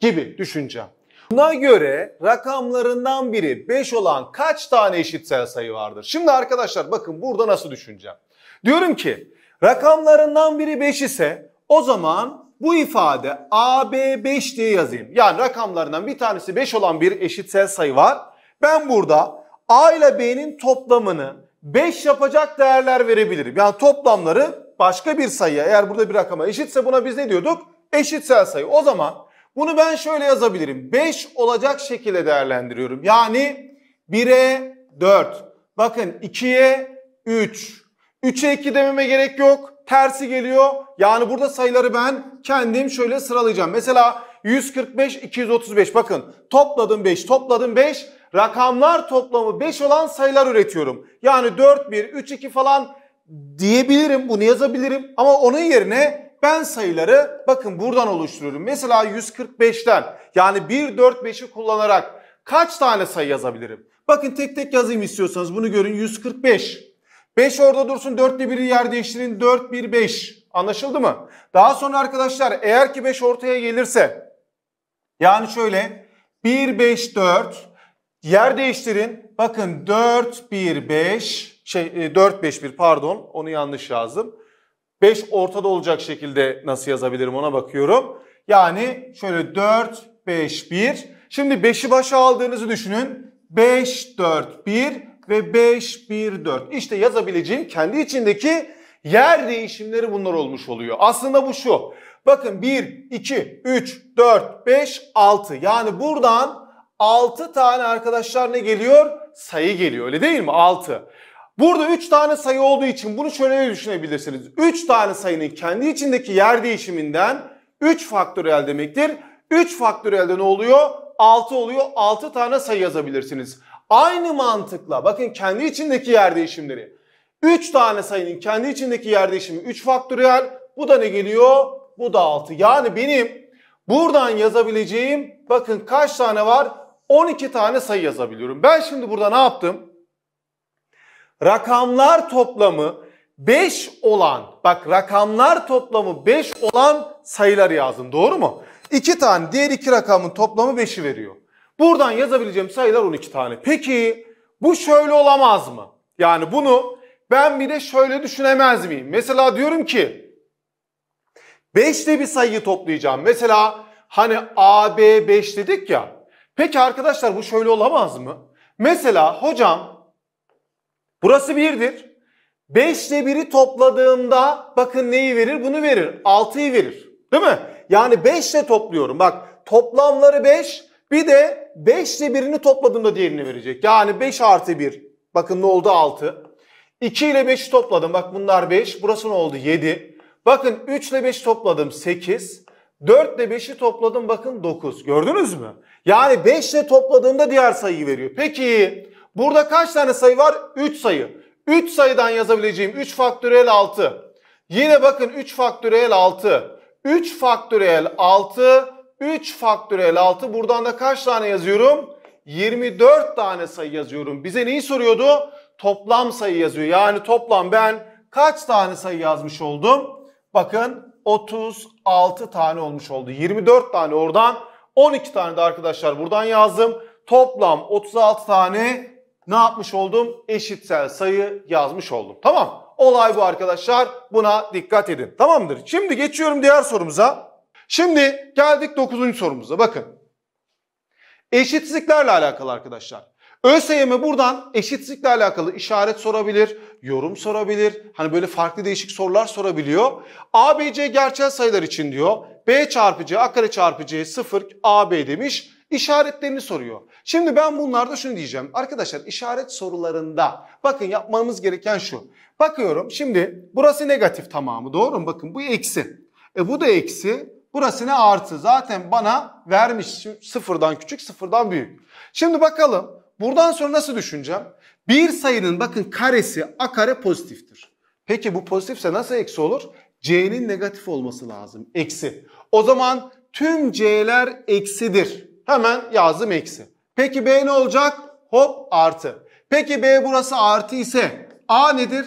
Gibi düşüneceğim. Buna göre rakamlarından biri 5 olan kaç tane eşitsel sayı vardır? Şimdi arkadaşlar bakın burada nasıl düşüneceğim. Diyorum ki rakamlarından biri 5 ise o zaman bu ifade AB5 diye yazayım. Yani rakamlarından bir tanesi 5 olan bir eşitsel sayı var. Ben burada A ile B'nin toplamını 5 yapacak değerler verebilirim. Yani toplamları başka bir sayıya eğer burada bir rakama eşitse buna biz ne diyorduk? Eşitsel sayı. O zaman bunu ben şöyle yazabilirim. 5 olacak şekilde değerlendiriyorum. Yani 1'e 4. Bakın 2'ye 3. 3'e 2 dememe gerek yok. Tersi geliyor. Yani burada sayıları ben kendim şöyle sıralayacağım. Mesela 145, 235. Bakın topladım 5, topladım 5. Rakamlar toplamı 5 olan sayılar üretiyorum. Yani 4, 1, 3, 2 falan diyebilirim. Bunu yazabilirim. Ama onun yerine ben sayıları bakın buradan oluşturuyorum. Mesela 145'ten yani 1, 4, 5'i kullanarak kaç tane sayı yazabilirim? Bakın tek tek yazayım istiyorsanız bunu görün. 145. 5 orada dursun, 4'le 1'i yer değiştirin. 4, 1, 5. Anlaşıldı mı? Daha sonra arkadaşlar eğer ki 5 ortaya gelirse yani şöyle 1, 5, 4 yer değiştirin. Bakın 4, 1, 5 4, 5, 1 pardon onu yanlış yazdım. 5 ortada olacak şekilde nasıl yazabilirim ona bakıyorum. Yani şöyle 4, 5, 1. Şimdi 5'i başa aldığınızı düşünün. 5, 4, 1 ve 5, 1, 4. İşte yazabileceğim kendi içindeki yer değişimleri bunlar olmuş oluyor. Aslında bu şu. Bakın 1, 2, 3, 4, 5, 6. Yani buradan 6 tane arkadaşlar ne geliyor? Sayı geliyor öyle değil mi? 6. Burada 3 tane sayı olduğu için bunu şöyle düşünebilirsiniz. 3 tane sayının kendi içindeki yer değişiminden 3 faktöriyel demektir. 3 faktöriyelde ne oluyor? 6 oluyor. 6 tane sayı yazabilirsiniz. Aynı mantıkla bakın kendi içindeki yer değişimleri. 3 tane sayının kendi içindeki yer değişimi 3 faktöriyel. Bu da ne geliyor? Bu da 6. Yani benim buradan yazabileceğim bakın kaç tane var? 12 tane sayı yazabiliyorum. Ben şimdi burada ne yaptım? Rakamlar toplamı 5 olan, bak rakamlar toplamı 5 olan sayıları yazdım. Doğru mu? 2 tane diğer 2 rakamın toplamı 5'i veriyor. Buradan yazabileceğim sayılar 12 tane. Peki bu şöyle olamaz mı? Yani bunu ben bir de şöyle düşünemez miyim? Mesela diyorum ki 5'te bir sayıyı toplayacağım. Mesela hani AB 5 dedik ya. Peki arkadaşlar bu şöyle olamaz mı? Mesela hocam burası 1'dir. 5 ile 1'i topladığımda bakın neyi verir? Bunu verir. 6'yı verir. Değil mi? Yani 5 ile topluyorum. Bak toplamları 5. Bir de 5 ile birini topladığımda diğerini verecek. Yani 5 artı 1. Bakın ne oldu? 6. 2 ile 5'i topladım. Bak bunlar 5. Burası ne oldu? 7. Bakın 3 ile 5'i topladım. 8. 4 ile 5'i topladım. Bakın 9. Gördünüz mü? Yani 5 ile topladığımda diğer sayıyı veriyor. Peki burada kaç tane sayı var? 3 sayı. 3 sayıdan yazabileceğim 3 faktöriyel 6. Yine bakın 3 faktöriyel 6. 3 faktöriyel 6. 3 faktöriyel 6. Buradan da kaç tane yazıyorum? 24 tane sayı yazıyorum. Bize neyi soruyordu? Toplam sayı yazıyor. Yani toplam ben kaç tane sayı yazmış oldum? Bakın 36 tane olmuş oldu. 24 tane oradan, 12 tane de arkadaşlar buradan yazdım. Toplam 36 tane ne yapmış oldum? Eşitsel sayı yazmış oldum. Tamam. Olay bu arkadaşlar. Buna dikkat edin. Tamamdır. Şimdi geçiyorum diğer sorumuza. Şimdi geldik 9. sorumuza. Bakın. Eşitsizliklerle alakalı arkadaşlar. ÖSYM buradan eşitsizlikle alakalı işaret sorabilir, yorum sorabilir. Hani böyle farklı değişik sorular sorabiliyor. ABC gerçel sayılar için diyor. B çarpı C, A kare çarpı C 0, AB demiş. İşaretlerini soruyor. Şimdi ben bunlarda şunu diyeceğim. Arkadaşlar işaret sorularında bakın yapmamız gereken şu. Bakıyorum şimdi burası negatif tamamı doğru mu? Bakın bu eksi. Bu da eksi. Burası ne artı? Zaten bana vermiş sıfırdan küçük sıfırdan büyük. Şimdi bakalım buradan sonra nasıl düşüneceğim? Bir sayının bakın karesi A kare pozitiftir. Peki bu pozitifse nasıl eksi olur? C'nin negatif olması lazım. Eksi. O zaman tüm C'ler eksidir. Hemen yazdım eksi. Peki B ne olacak? Hop artı. Peki B burası artı ise A nedir?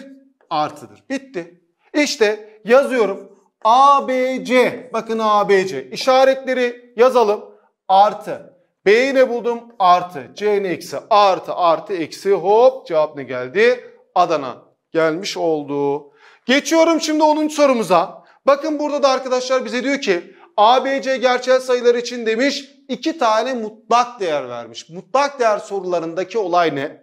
Artıdır. Bitti. İşte yazıyorum. A, B, C. Bakın A, B, C. İşaretleri yazalım. Artı. B'yi ne buldum? Artı. C'nin eksi. Artı, artı, eksi. Hop. Cevap ne geldi? Adana gelmiş oldu. Geçiyorum şimdi 10. sorumuza. Bakın burada da arkadaşlar bize diyor ki A, B, C gerçel sayılar için demiş. 2 tane mutlak değer vermiş. Mutlak değer sorularındaki olay ne?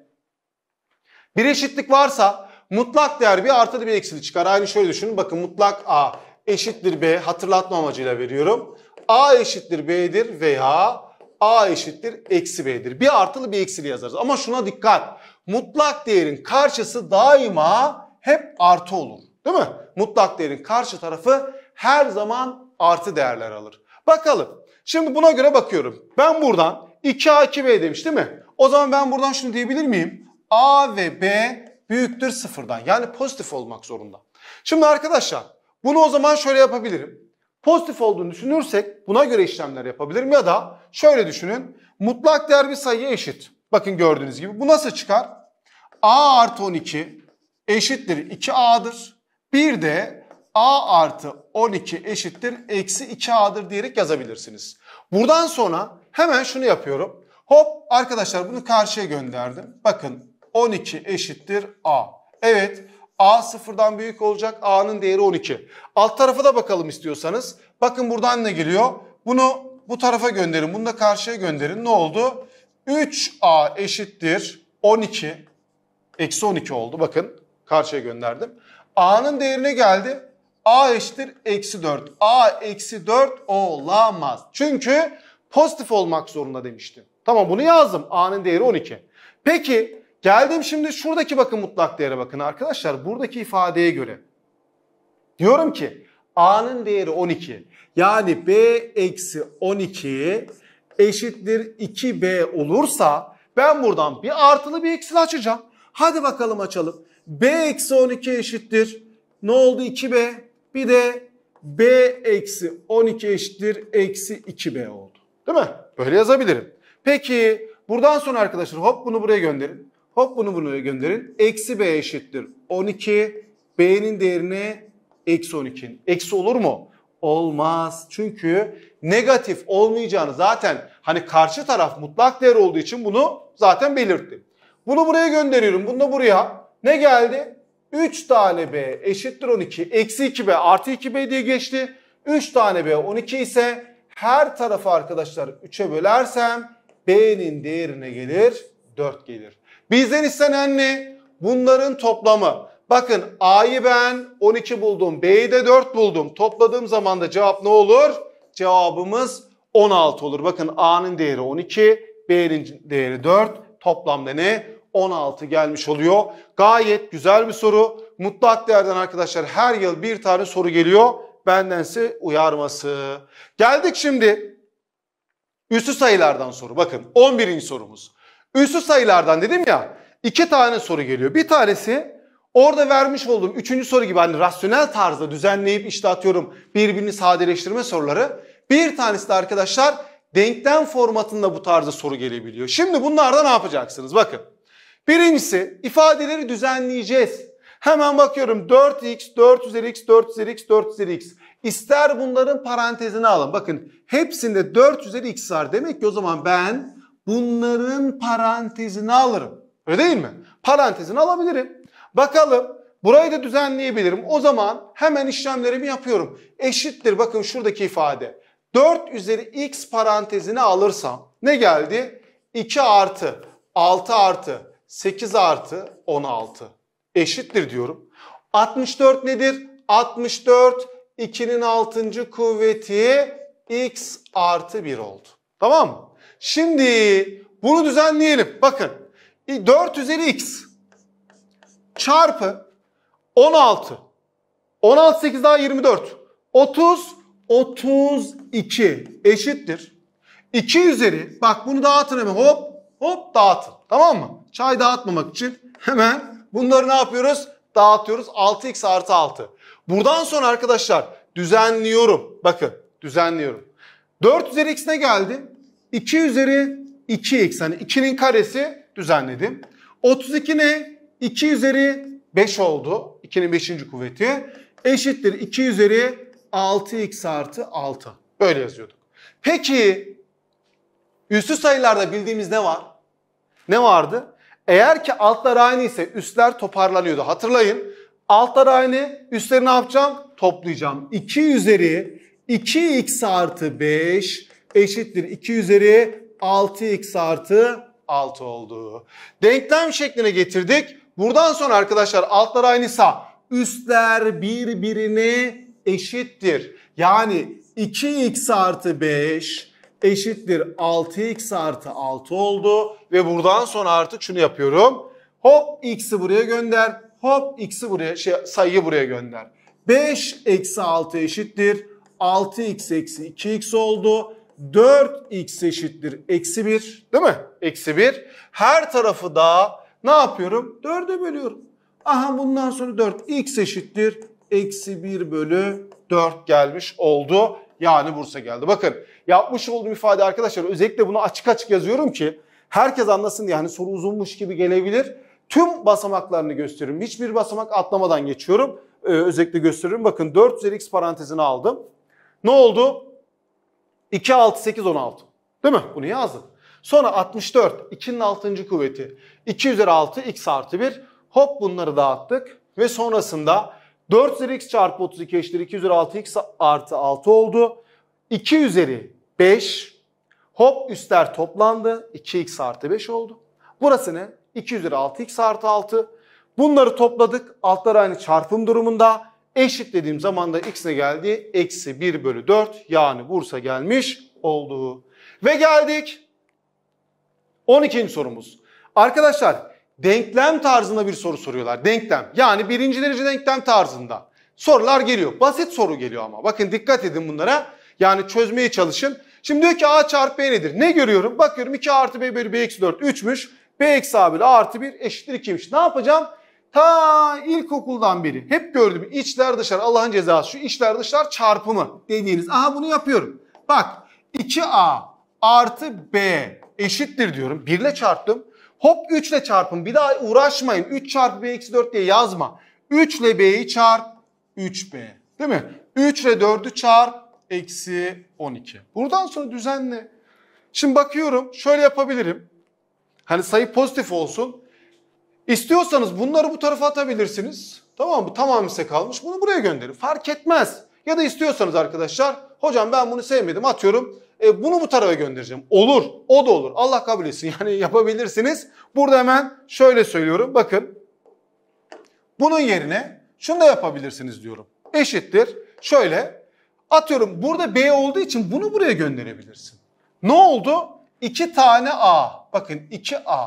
Bir eşitlik varsa mutlak değer bir artı bir eksili çıkar. Aynı şöyle düşünün. Bakın mutlak A eşittir B. Hatırlatma amacıyla veriyorum. A eşittir B'dir veya A eşittir eksi B'dir. Bir artılı bir eksili yazarız. Ama şuna dikkat. Mutlak değerin karşısı daima hep artı olur. Değil mi? Mutlak değerin karşı tarafı her zaman artı değerler alır. Bakalım. Şimdi buna göre bakıyorum. Ben buradan 2A 2B demiş değil mi? O zaman ben buradan şunu diyebilir miyim? A ve B büyüktür sıfırdan. Yani pozitif olmak zorunda. Şimdi arkadaşlar Bunu o zaman şöyle yapabilirim. Pozitif olduğunu düşünürsek buna göre işlemler yapabilirim ya da şöyle düşünün. Mutlak değer bir sayıya eşit. Bakın gördüğünüz gibi bu nasıl çıkar? A artı 12 eşittir 2A'dır. Bir de A artı 12 eşittir eksi 2A'dır diyerek yazabilirsiniz. Buradan sonra hemen şunu yapıyorum. Hop arkadaşlar bunu karşıya gönderdim. Bakın 12 eşittir A. Evet A sıfırdan büyük olacak. A'nın değeri 12. Alt tarafa da bakalım istiyorsanız. Bakın buradan ne geliyor? Bunu bu tarafa gönderin. Bunu da karşıya gönderin. Ne oldu? 3A eşittir 12. Eksi 12 oldu. Bakın karşıya gönderdim. A'nın değerine geldi. A eşittir eksi 4. A eksi 4 olamaz. Çünkü pozitif olmak zorunda demiştim. Tamam bunu yazdım. A'nın değeri 12. Peki geldim şimdi şuradaki bakın mutlak değere bakın arkadaşlar. Buradaki ifadeye göre. Diyorum ki A'nın değeri 12. Yani B eksi 12 eşittir 2B olursa ben buradan bir artılı bir eksili açacağım. Hadi bakalım açalım. B eksi 12 eşittir. Ne oldu 2B? Bir de B eksi 12 eşittir. Eksi 2B oldu. Değil mi? Böyle yazabilirim. Peki buradan sonra arkadaşlar hop bunu buraya gönderin. Hop bunu buraya gönderin. Eksi B eşittir 12. B'nin değerine eksi 12'nin. Eksi olur mu? Olmaz. Çünkü negatif olmayacağını zaten hani karşı taraf mutlak değer olduğu için bunu zaten belirttim. Bunu buraya gönderiyorum. Bunu da buraya. Ne geldi? 3 tane B eşittir 12. Eksi 2B artı 2B diye geçti. 3 tane B 12 ise her tarafı arkadaşlar 3'e bölersem B'nin değerine gelir 4 gelir. Bizden istenen ne? Bunların toplamı. Bakın A'yı ben 12 buldum. B'yi de 4 buldum. Topladığım zaman da cevap ne olur? Cevabımız 16 olur. Bakın A'nın değeri 12. B'nin değeri 4. Toplamda ne? 16 gelmiş oluyor. Gayet güzel bir soru. Mutlak değerden arkadaşlar her yıl bir tane soru geliyor. Bendense uyarması. Geldik şimdi üslü sayılardan soru. Bakın 11. sorumuz. Üslü sayılardan dedim ya 2 tane soru geliyor. Bir tanesi orada vermiş olduğum 3. soru gibi hani rasyonel tarzda düzenleyip işte atıyorum birbirini sadeleştirme soruları. Bir tanesi de arkadaşlar denklem formatında bu tarzda soru gelebiliyor. Şimdi bunlardan ne yapacaksınız? Bakın. Birincisi ifadeleri düzenleyeceğiz. Hemen bakıyorum 4x, 4 üzeri x, 4 üzeri x, 4 üzeri x. İster bunların parantezini alın. Bakın hepsinde 4 üzeri x var. Demek ki o zaman ben bunların parantezini alırım. Öyle değil mi? Parantezini alabilirim. Bakalım burayı da düzenleyebilirim. O zaman hemen işlemlerimi yapıyorum. Eşittir bakın şuradaki ifade. 4 üzeri x parantezini alırsam ne geldi? 2 artı 6 artı 8 artı 16 eşittir diyorum. 64 nedir? 64 2'nin 6. kuvveti x artı 1 oldu. Tamam mı? Şimdi bunu düzenleyelim. Bakın 4 üzeri x çarpı 16. 16 8 daha 24. 30 32 eşittir. 2 üzeri bak bunu dağıtın hemen hop hop dağıtın. Tamam mı? Çay dağıtmamak için hemen bunları ne yapıyoruz? Dağıtıyoruz. 6x artı 6. Buradan sonra arkadaşlar düzenliyorum. Bakın düzenliyorum. 4 üzeri x ne geldi? 2 üzeri 2x. Hani 2'nin karesi düzenledim. 32 ne? 2 üzeri 5 oldu. 2'nin 5. kuvveti. Eşittir 2 üzeri 6x artı 6. Böyle yazıyorduk. Peki üslü sayılarda bildiğimiz ne var? Ne vardı? Eğer ki altlar aynı ise üstler toparlanıyordu. Hatırlayın. Altlar aynı. Üstleri ne yapacağım? Toplayacağım. 2 üzeri 2x artı 5 eşittir. 2 üzeri 6x artı 6 oldu. Denklem şekline getirdik. Buradan sonra arkadaşlar altlar aynıysa üstler birbirine eşittir. Yani 2x artı 5 eşittir 6x artı 6 oldu. Ve buradan sonra artık şunu yapıyorum. Hop x'i buraya gönder. Hop x'i buraya sayıyı buraya gönder. 5 eksi 6 eşittir. 6x eksi 2x oldu. 4x eşittir. Eksi 1 değil mi? Eksi 1. Her tarafı da ne yapıyorum? 4'e bölüyorum. Aha bundan sonra 4x eşittir. eksi 1 bölü 4 gelmiş oldu. Yani Bursa geldi. Bakın yapmış olduğum ifade arkadaşlar, özellikle bunu açık açık yazıyorum ki herkes anlasın diye, hani soru uzunmuş gibi gelebilir. Tüm basamaklarını gösteririm. Hiçbir basamak atlamadan geçiyorum. Özellikle gösteririm. Bakın 4 üzeri x parantezini aldım. Ne oldu? 2, 6, 8, 16. Değil mi? Bunu yazdım. Sonra 64. 2'nin 6. kuvveti. 2 üzeri 6 x artı 1. Hop bunları dağıttık. Ve sonrasında 4 üzeri x çarpı 32 eşittir 2 üzeri 6 x artı 6 oldu. 2 üzeri 5. Hop üstler toplandı. 2x artı 5 oldu. Burası ne? 2 üzeri 6 x artı 6. Bunları topladık. Altlar aynı çarpım durumunda. Eşitlediğim zaman da x ne geldi? Eksi 1 bölü 4. Yani Bursa gelmiş oldu. Ve geldik 12. sorumuz. Arkadaşlar denklem tarzında bir soru soruyorlar. Denklem, yani birinci derece denklem tarzında sorular geliyor. Basit soru geliyor ama. Bakın dikkat edin bunlara. Yani çözmeye çalışın. Şimdi diyor ki a çarpı b nedir? Ne görüyorum? Bakıyorum 2 artı b bölü b eksi 4 3'müş. B eksi a bölü a artı 1 eşittir 2'ymiş. Ne yapacağım? Ta ilkokuldan beri hep gördüm. İçler dışlar, Allah'ın cezası şu içler dışlar çarpımı dediğiniz. Aha bunu yapıyorum. Bak 2a artı b eşittir diyorum. 1 ile çarptım. Hop 3 ile çarpın. Bir daha uğraşmayın. 3 çarpı b eksi 4 diye yazma. 3 ile b'yi çarp. 3b. Değil mi? 3 ile 4'ü çarp. Eksi 12. Buradan sonra düzenli. Şimdi bakıyorum. Şöyle yapabilirim. Hani sayı pozitif olsun. İstiyorsanız bunları bu tarafa atabilirsiniz. Tamam mı? Tamamı size kalmış. Bunu buraya gönderin. Fark etmez. Ya da istiyorsanız arkadaşlar, hocam ben bunu sevmedim atıyorum. Bunu bu tarafa göndereceğim. Olur. O da olur. Allah kabul etsin. Yani yapabilirsiniz. Burada hemen şöyle söylüyorum. Bakın. Bunun yerine şunu da yapabilirsiniz diyorum. Eşittir. Şöyle. Atıyorum burada b olduğu için bunu buraya gönderebilirsin. Ne oldu? 2 tane a. Bakın 2a.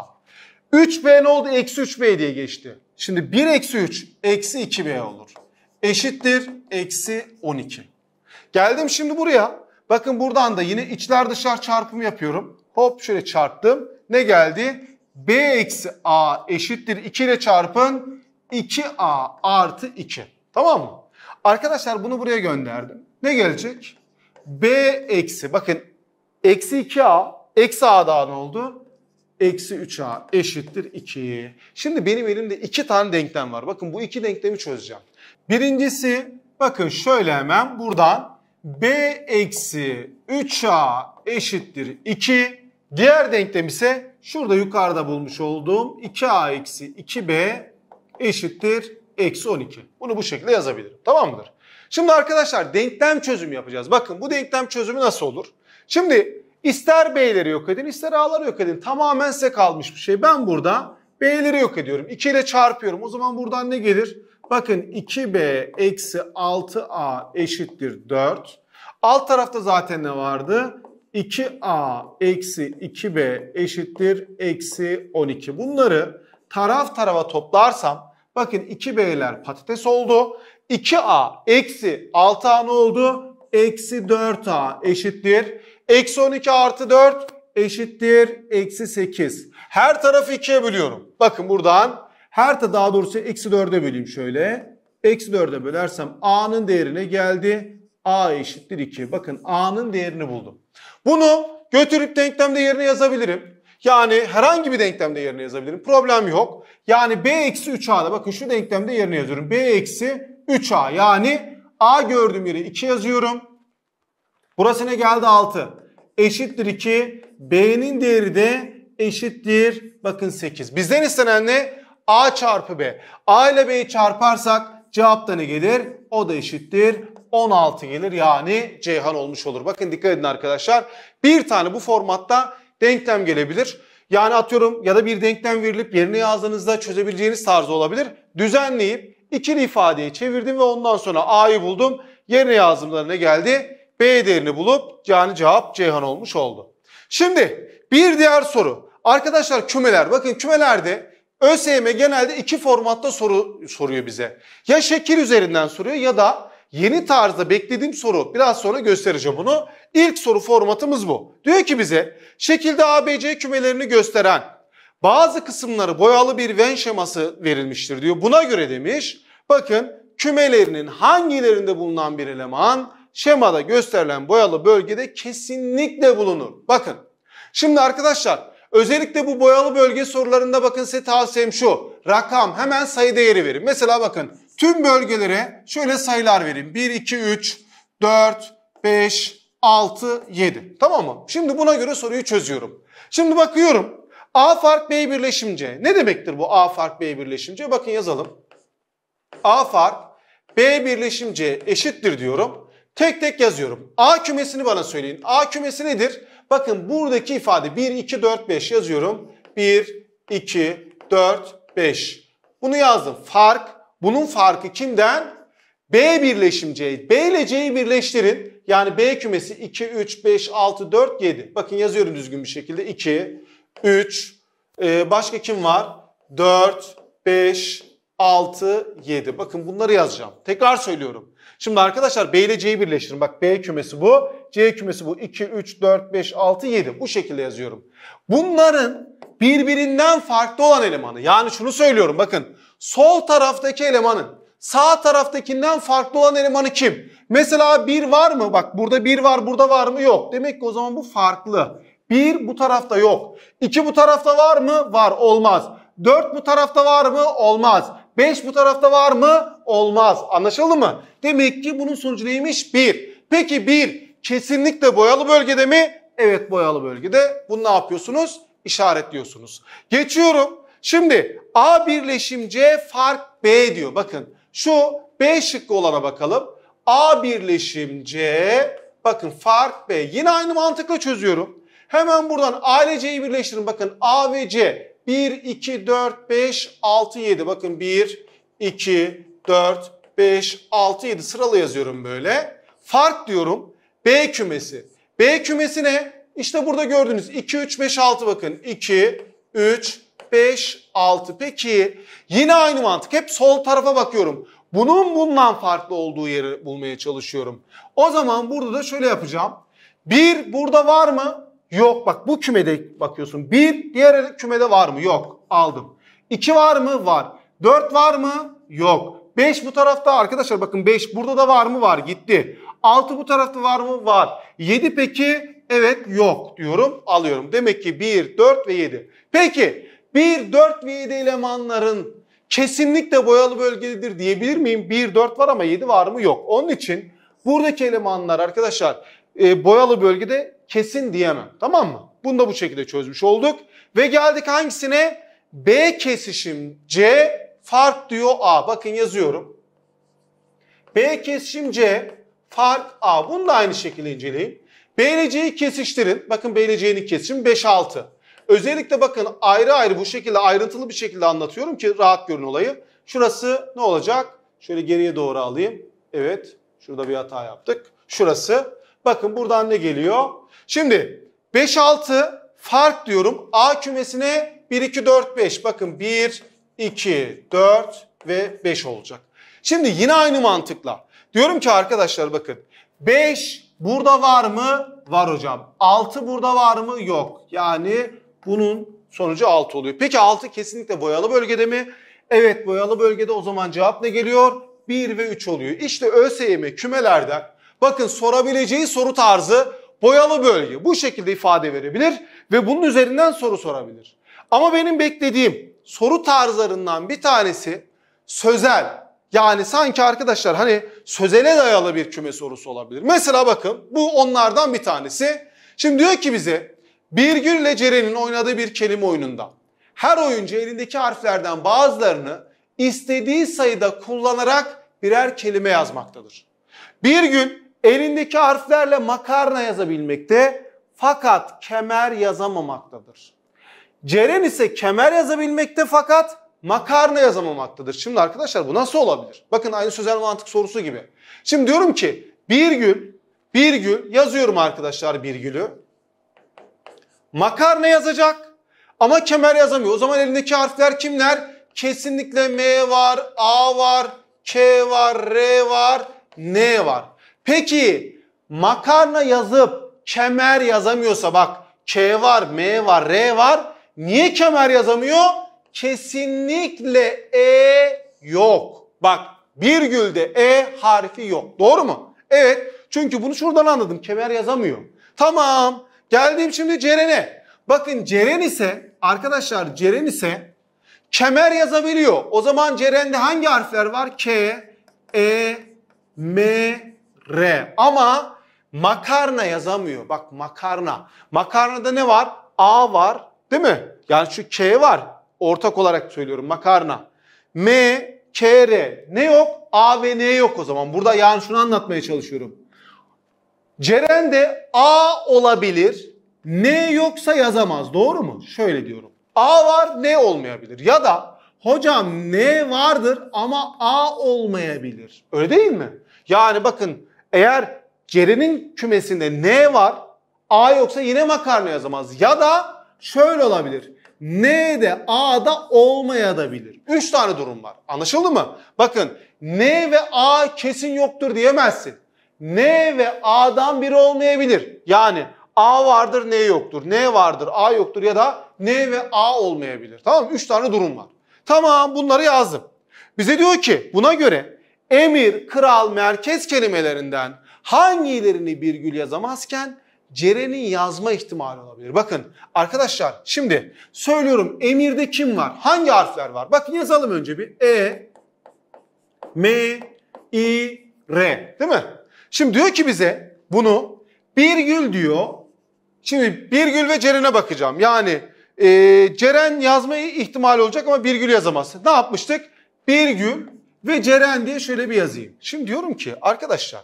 3b ne oldu? Eksi 3b diye geçti. Şimdi 1 eksi 3 eksi 2b olur. Eşittir. Eksi 12. Geldim şimdi buraya. Bakın buradan da yine içler dışlar çarpımı yapıyorum. Hop şöyle çarptım. Ne geldi? B eksi a eşittir 2 ile çarpın. 2a artı 2. Tamam mı? Arkadaşlar bunu buraya gönderdim. Ne gelecek? B eksi. Bakın eksi 2a. Eksi a'dan ne oldu? Eksi 3a eşittir 2. Şimdi benim elimde 2 tane denklem var. Bakın bu iki denklemi çözeceğim. Birincisi bakın şöyle hemen buradan. B eksi 3a eşittir 2. Diğer denklem ise şurada yukarıda bulmuş olduğum 2a eksi 2b eşittir eksi 12. Bunu bu şekilde yazabilirim. Tamam mıdır? Şimdi arkadaşlar denklem çözümü yapacağız. Bakın bu denklem çözümü nasıl olur? Şimdi İster b'leri yok edin, ister a'ları yok edin. Tamamen size kalmış bir şey. Ben burada b'leri yok ediyorum. 2 ile çarpıyorum. O zaman buradan ne gelir? Bakın 2b eksi 6a eşittir 4. Alt tarafta zaten ne vardı? 2a eksi 2b eşittir eksi 12. Bunları taraf tarafa toplarsam bakın 2b'ler patates oldu. 2a eksi 6a ne oldu? Eksi 4a eşittir. Eksi 12 artı 4 eşittir eksi 8. Her tarafı 2'ye bölüyorum. Bakın buradan daha doğrusu eksi 4'e böleyim şöyle. Eksi 4'e bölersem a'nın değerine geldi. A eşittir 2. Bakın a'nın değerini buldum. Bunu götürüp denklemde yerine yazabilirim. Yani herhangi bir denklemde yerine yazabilirim. Problem yok. Yani b eksi 3a'da bakın şu denklemde yerine yazıyorum. B eksi 3a, yani a gördüğüm yere 2 yazıyorum. Burası ne geldi? 6. Eşittir 2. B'nin değeri de eşittir. Bakın 8. Bizden istenen ne? A çarpı B. A ile B'yi çarparsak cevapta ne gelir? O da eşittir. 16 gelir. Yani Ceyhan olmuş olur. Bakın dikkat edin arkadaşlar. Bir tane bu formatta denklem gelebilir. Yani atıyorum ya da bir denklem verilip yerine yazdığınızda çözebileceğiniz tarzı olabilir. Düzenleyip ikili ifadeyi çevirdim ve ondan sonra A'yı buldum. Yerine yazdığımda ne geldi? B değerini bulup yani cevap Ceyhan olmuş oldu. Şimdi bir diğer soru. Arkadaşlar kümeler. Bakın kümelerde ÖSYM genelde iki formatta soru soruyor bize. Ya şekil üzerinden soruyor ya da yeni tarzda beklediğim soru. Biraz sonra göstereceğim bunu. İlk soru formatımız bu. Diyor ki bize şekilde ABC kümelerini gösteren bazı kısımları boyalı bir Venn şeması verilmiştir diyor. Buna göre demiş. Bakın. kümelerinin hangilerinde bulunan bir eleman şemada gösterilen boyalı bölgede kesinlikle bulunur. Bakın şimdi arkadaşlar, özellikle bu boyalı bölge sorularında bakın size tavsiyem şu. Rakam, hemen sayı değeri verin. Mesela bakın tüm bölgelere şöyle sayılar verin. 1, 2, 3, 4, 5, 6, 7. Tamam mı? Şimdi buna göre soruyu çözüyorum. Şimdi bakıyorum. A fark B birleşimce. Ne demektir bu A fark B birleşimce? Bakın yazalım. A fark B birleşimce eşittir diyorum. Tek tek yazıyorum. A kümesini bana söyleyin. A kümesi nedir? Bakın buradaki ifade 1, 2, 4, 5 yazıyorum. 1, 2, 4, 5. Bunu yazdım. Fark. Bunun farkı kimden? B birleşim C. B ile C'yi birleştirin. Yani B kümesi 2, 3, 5, 6, 4, 7. Bakın yazıyorum düzgün bir şekilde. 2, 3, başka kim var? 4, 5, 6, 7. Bakın bunları yazacağım. Tekrar söylüyorum. Şimdi arkadaşlar B ile C'yi birleştirin. Bak B kümesi bu. C kümesi bu. 2, 3, 4, 5, 6, 7. Bu şekilde yazıyorum. Bunların birbirinden farklı olan elemanı. Yani şunu söylüyorum bakın. Sol taraftaki elemanın sağ taraftakinden farklı olan elemanı kim? Mesela 1 var mı? Bak burada 1 var, burada var mı? Yok. Demek ki o zaman bu farklı. 1 bu tarafta yok. 2 bu tarafta var mı? Var. Olmaz. 4 bu tarafta var mı? Olmaz. 5 bu tarafta var mı? Olmaz. Anlaşıldı mı? Demek ki bunun sonucu neymiş? 1. Peki 1 kesinlikle boyalı bölgede mi? Evet, boyalı bölgede. Bunu ne yapıyorsunuz? İşaretliyorsunuz. Geçiyorum. Şimdi A birleşim C fark B diyor. Bakın şu B şıkkı olana bakalım. A birleşim C, bakın fark B. Yine aynı mantıkla çözüyorum. Hemen buradan A ile C'yi birleştirin. Bakın A ve C. 1, 2, 4, 5, 6, 7. Bakın 1, 2, 4, 5, 6, 7 sıralı yazıyorum böyle. Fark diyorum. B kümesi. B kümesi ne? İşte burada gördüğünüz 2, 3, 5, 6 bakın. 2, 3, 5, 6. Peki yine aynı mantık. Hep sol tarafa bakıyorum. Bunun bundan farklı olduğu yeri bulmaya çalışıyorum. O zaman burada da şöyle yapacağım. 1 burada var mı? Yok, bak bu kümede bakıyorsun. 1 diğer kümede var mı? Yok. Aldım. 2 var mı? Var. 4 var mı? Yok. 5 bu tarafta arkadaşlar, bakın 5 burada da var mı? Var, gitti. 6 bu tarafta var mı? Var. 7 peki? Evet, yok diyorum, alıyorum. Demek ki 1, 4 ve 7. Peki 1, 4 ve 7 elemanların kesinlikle boyalı bölgededir diyebilir miyim? 1, 4 var ama 7 var mı? Yok. Onun için buradaki elemanlar arkadaşlar boyalı bölgede kesin diyemem. Tamam mı? Bunu da bu şekilde çözmüş olduk. Ve geldik hangisine? B kesişim C fark diyor A. Bakın yazıyorum. B kesişim C fark A. Bunu da aynı şekilde inceleyin. B ile C'yi kesiştirin. Bakın B ile C'nin kesişimi 5, 6. Özellikle bakın ayrı ayrı bu şekilde ayrıntılı bir şekilde anlatıyorum ki rahat görün olayı. Şurası ne olacak? Şöyle geriye doğru alayım. Evet. Şurada bir hata yaptık. Şurası. Bakın buradan ne geliyor? Şimdi 5, 6 fark diyorum. A kümesine 1, 2, 4, 5. Bakın 1, 2, 4 ve 5 olacak. Şimdi yine aynı mantıkla. Diyorum ki arkadaşlar bakın 5 burada var mı? Var hocam. 6 burada var mı? Yok. Yani bunun sonucu 6 oluyor. Peki 6 kesinlikle boyalı bölgede mi? Evet, boyalı bölgede. O zaman cevap ne geliyor? 1 ve 3 oluyor. İşte ÖSYM kümelerden bakın sorabileceği soru tarzı boyalı bölge. Bu şekilde ifade verebilir ve bunun üzerinden soru sorabilir. Ama benim beklediğim soru tarzlarından bir tanesi sözel. Yani sanki arkadaşlar hani sözele dayalı bir küme sorusu olabilir. Mesela bakın bu onlardan bir tanesi. Şimdi diyor ki bize Birgül ile Ceren'in oynadığı bir kelime oyununda her oyuncu elindeki harflerden bazılarını istediği sayıda kullanarak birer kelime yazmaktadır. Birgül elindeki harflerle makarna yazabilmekte fakat kemer yazamamaktadır. Ceren ise kemer yazabilmekte fakat makarna yazamamaktadır. Şimdi arkadaşlar bu nasıl olabilir? Bakın aynı sözel mantık sorusu gibi. Şimdi diyorum ki Birgül yazıyorum arkadaşlar Birgül'ü. Makarna yazacak ama kemer yazamıyor. O zaman elindeki harfler kimler? Kesinlikle M var, A var, K var, R var, N var. Peki makarna yazıp kemer yazamıyorsa, bak K var, M var, R var. Niye kemer yazamıyor? Kesinlikle E yok. Bak virgülde E harfi yok. Doğru mu? Evet. Çünkü bunu şuradan anladım. Kemer yazamıyor. Tamam. Geldim şimdi Ceren'e. Bakın Ceren ise arkadaşlar kemer yazabiliyor. O zaman Ceren'de hangi harfler var? K, E, M, R. Ama makarna yazamıyor. Bak makarna. Makarnada ne var? A var. Değil mi? Yani şu K var. Ortak olarak söylüyorum makarna. M, K, R. Ne yok? A ve N yok o zaman. Burada yani şunu anlatmaya çalışıyorum. Ceren'de A olabilir. N yoksa yazamaz. Doğru mu? Şöyle diyorum. A var, N olmayabilir. Ya da hocam N vardır ama A olmayabilir. Öyle değil mi? Yani bakın eğer Ceren'in kümesinde N var, A yoksa yine makarna yazamaz. Ya da şöyle olabilir. N'de A'da olmayabilir. 3 tane durum var. Anlaşıldı mı? Bakın N ve A kesin yoktur diyemezsin. N ve A'dan biri olmayabilir. Yani A vardır, N yoktur. N vardır, A yoktur ya da N ve A olmayabilir. Tamam mı? 3 tane durum var. Tamam, bunları yazdım. Bize diyor ki buna göre emir, kral, merkez kelimelerinden hangilerini virgül yazamazken Ceren'in yazma ihtimali olabilir. Bakın arkadaşlar şimdi söylüyorum emirde kim var? Hangi harfler var? Bakın yazalım önce bir. E, M, I, R. Değil mi? Şimdi diyor ki bize bunu virgül diyor. Şimdi virgül ve Ceren'e bakacağım. Yani Ceren yazmayı ihtimal olacak ama virgül yazamaz. Ne yapmıştık? Virgül ve Ceren diye şöyle bir yazayım. Şimdi diyorum ki arkadaşlar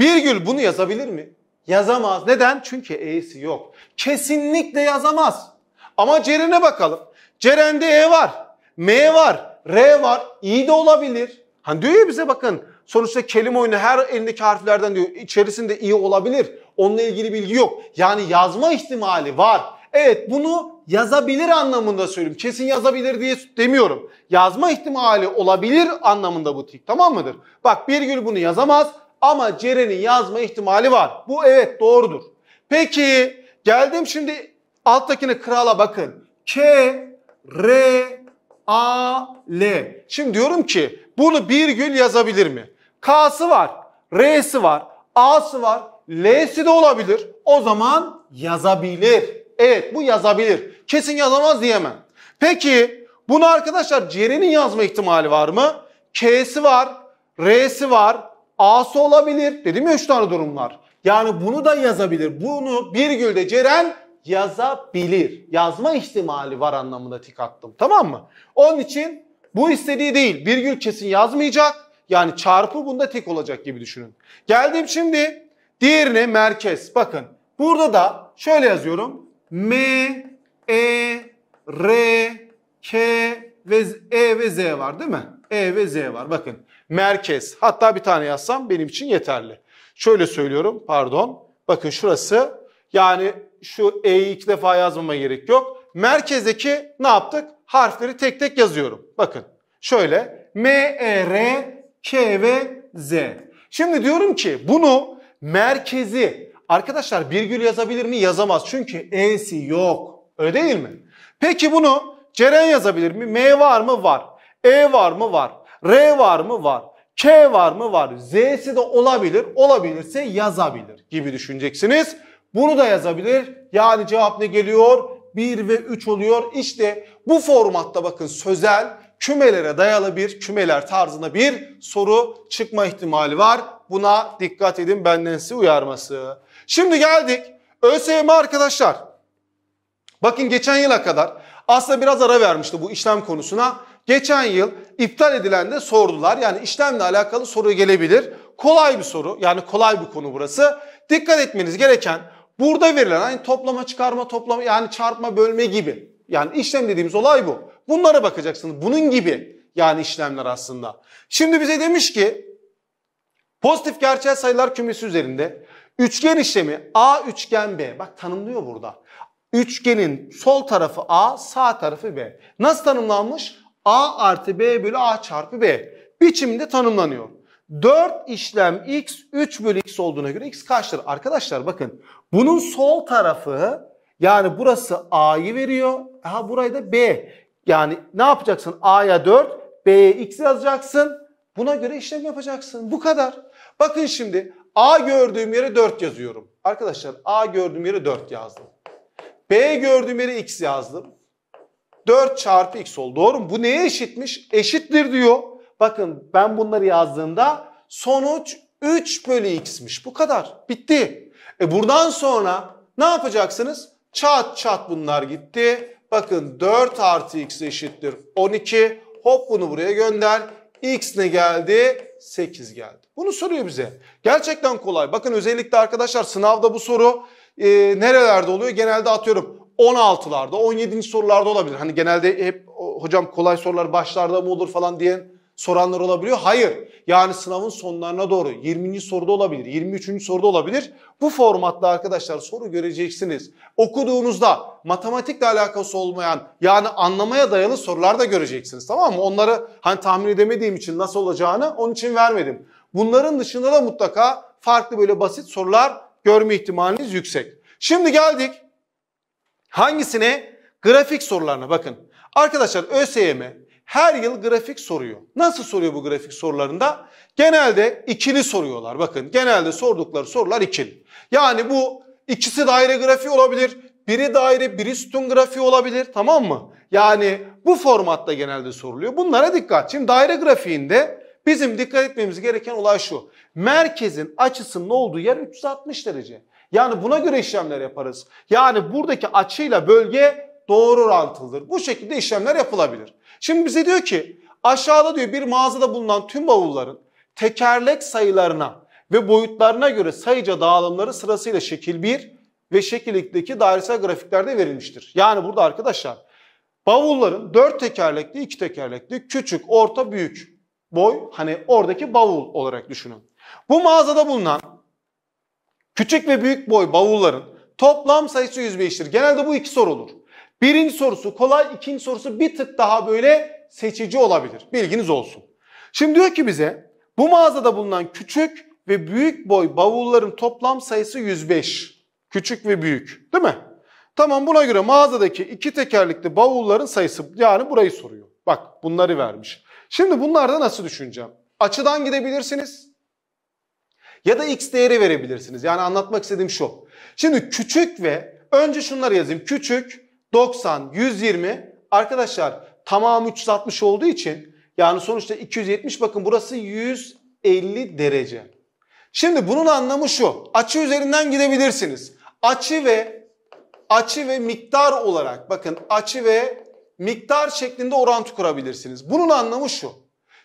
virgül bunu yazabilir mi? Yazamaz. Neden? Çünkü E'si yok. Kesinlikle yazamaz. Ama Ceren'e bakalım. Ceren'de E var, M var, R var, İ de olabilir. Hani diyor ya bize bakın. Sonuçta kelime oyunu her elindeki harflerden diyor içerisinde iyi olabilir. Onunla ilgili bilgi yok. Yani yazma ihtimali var. Evet bunu yazabilir anlamında söylüyorum. Kesin yazabilir diye demiyorum. Yazma ihtimali olabilir anlamında bu tik, tamam mıdır? Bak virgül bunu yazamaz ama Ceren'in yazma ihtimali var. Bu evet doğrudur. Peki geldim şimdi alttakine krala bakın. K, R, A, L. Şimdi diyorum ki bunu virgül yazabilir mi? K'sı var, R'si var, A'sı var, L'si de olabilir. O zaman yazabilir. Evet bu yazabilir. Kesin yazamaz diyemem. Peki bunu arkadaşlar Ceren'in yazma ihtimali var mı? K'si var, R'si var, A'sı olabilir. Dedim ya 3 tane durum var. Yani bunu da yazabilir. Bunu virgülde Ceren yazabilir. Yazma ihtimali var anlamında tik attım. Tamam mı? Onun için bu istediği değil. Virgül kesin yazmayacak. Yani çarpı bunda tek olacak gibi düşünün. Geldim şimdi diğerine merkez. Bakın burada da şöyle yazıyorum. M, E, R, K ve Z, E ve Z var değil mi? E ve Z var. Bakın merkez. Hatta bir tane yazsam benim için yeterli. Şöyle söylüyorum. Pardon. Bakın şurası. Yani şu E'yi 2 defa yazmama gerek yok. Merkezdeki ne yaptık? Harfleri tek tek yazıyorum. Bakın şöyle M, E, R, K ve Z. Şimdi diyorum ki bunu merkezi arkadaşlar virgül yazabilir mi? Yazamaz. Çünkü E'si yok. Öyle değil mi? Peki bunu Ceren yazabilir mi? M var mı? Var. E var mı? Var. R var mı? Var. K var mı? Var. Z'si de olabilir. Olabilirse yazabilir gibi düşüneceksiniz. Bunu da yazabilir. Yani cevap ne geliyor? 1 ve 3 oluyor. İşte bu formatta bakın sözel kümelere dayalı bir kümeler tarzında bir soru çıkma ihtimali var. Buna dikkat edin benden size uyarması. Şimdi geldik ÖSYM arkadaşlar. Bakın geçen yıla kadar aslında biraz ara vermişti bu işlem konusuna. Geçen yıl iptal edilen de sordular. Yani işlemle alakalı soru gelebilir. Kolay bir soru yani kolay bir konu burası. Dikkat etmeniz gereken burada verilen hani toplama, çıkarma, toplama yani çarpma, bölme gibi. Yani işlem dediğimiz olay bu. Bunlara bakacaksınız. Bunun gibi yani işlemler aslında. Şimdi bize demiş ki pozitif gerçel sayılar kümesi üzerinde üçgen işlemi A üçgen B. Bak tanımlıyor burada. Üçgenin sol tarafı A, sağ tarafı B. Nasıl tanımlanmış? A artı B bölü A çarpı B. Biçimde tanımlanıyor. 4 işlem x 3 bölü x olduğuna göre x kaçtır? Arkadaşlar bakın bunun sol tarafı yani burası a'yı veriyor. Aha burayı da b. Yani ne yapacaksın? A'ya 4, b'ye x yazacaksın. Buna göre işlem yapacaksın. Bu kadar. Bakın şimdi A gördüğüm yere 4 yazıyorum. Arkadaşlar A gördüğüm yere 4 yazdım. B gördüğüm yere X yazdım. 4 çarpı X oldu. Doğru mu? Bu neye eşitmiş? Eşittir diyor. Bakın ben bunları yazdığımda sonuç 3 bölü X'miş. Bu kadar. Bitti. Buradan sonra ne yapacaksınız? Çat çat bunlar gitti. Bakın 4 artı X eşittir 12. Hop bunu buraya gönder. X ne geldi? 8 geldi. Bunu soruyor bize. Gerçekten kolay. Bakın özellikle arkadaşlar sınavda bu soru nerelerde oluyor? Genelde atıyorum 16'larda, 17. sorularda olabilir. Hani genelde hep hocam kolay sorular başlarda mı olur falan diyen soranlar olabiliyor. Hayır. Yani sınavın sonlarına doğru 20. soruda olabilir, 23. soruda olabilir. Bu formatla arkadaşlar soru göreceksiniz. Okuduğunuzda matematikle alakası olmayan yani anlamaya dayalı sorular da göreceksiniz, tamam mı? Onları hani tahmin edemediğim için nasıl olacağını onun için vermedim. Bunların dışında da mutlaka farklı böyle basit sorular görme ihtimaliniz yüksek. Şimdi geldik hangisine? Grafik sorularına bakın. Arkadaşlar ÖSYM her yıl grafik soruyor. Nasıl soruyor bu grafik sorularında? Genelde ikili soruyorlar. Bakın genelde sordukları sorular ikili. Yani bu ikisi daire grafiği olabilir. Biri daire, biri sütun grafiği olabilir. Tamam mı? Yani bu formatta genelde soruluyor. Bunlara dikkat. Şimdi daire grafiğinde bizim dikkat etmemiz gereken olay şu. Merkezin açısının olduğu yer 360 derece. Yani buna göre işlemler yaparız. Yani buradaki açıyla bölge doğru orantılıdır. Bu şekilde işlemler yapılabilir. Şimdi bize diyor ki aşağıda diyor bir mağazada bulunan tüm bavulların tekerlek sayılarına ve boyutlarına göre sayıca dağılımları sırasıyla şekil 1 ve şekil 2'deki dairesel grafiklerde verilmiştir. Yani burada arkadaşlar bavulların 4 tekerlekli, 2 tekerlekli, küçük, orta, büyük boy hani oradaki bavul olarak düşünün. Bu mağazada bulunan küçük ve büyük boy bavulların toplam sayısı 105'tir. Genelde bu iki soru olur. Birinci sorusu kolay, ikinci sorusu bir tık daha böyle seçici olabilir. Bilginiz olsun. Şimdi diyor ki bize bu mağazada bulunan küçük ve büyük boy bavulların toplam sayısı 105. Küçük ve büyük, değil mi? Tamam, buna göre mağazadaki iki tekerlekli bavulların sayısı, yani burayı soruyor. Bak bunları vermiş. Şimdi bunlarda nasıl düşüneceğim? Açıdan gidebilirsiniz ya da x değeri verebilirsiniz. Yani anlatmak istediğim şu. Şimdi küçük ve önce şunları yazayım. Küçük 90, 120 arkadaşlar tamamı 360 olduğu için yani sonuçta 270, bakın burası 150 derece. Şimdi bunun anlamı şu, açı üzerinden gidebilirsiniz. Açı ve miktar olarak bakın açı ve miktar şeklinde orantı kurabilirsiniz. Bunun anlamı şu.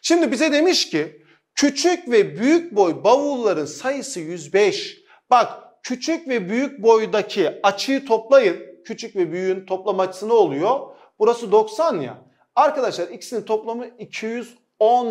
Şimdi bize demiş ki küçük ve büyük boy bavulların sayısı 105. Bak küçük ve büyük boydaki açıyı toplayın. Küçük ve büyüğün toplam açısı ne oluyor? Burası 90 ya. Arkadaşlar ikisinin toplamı 210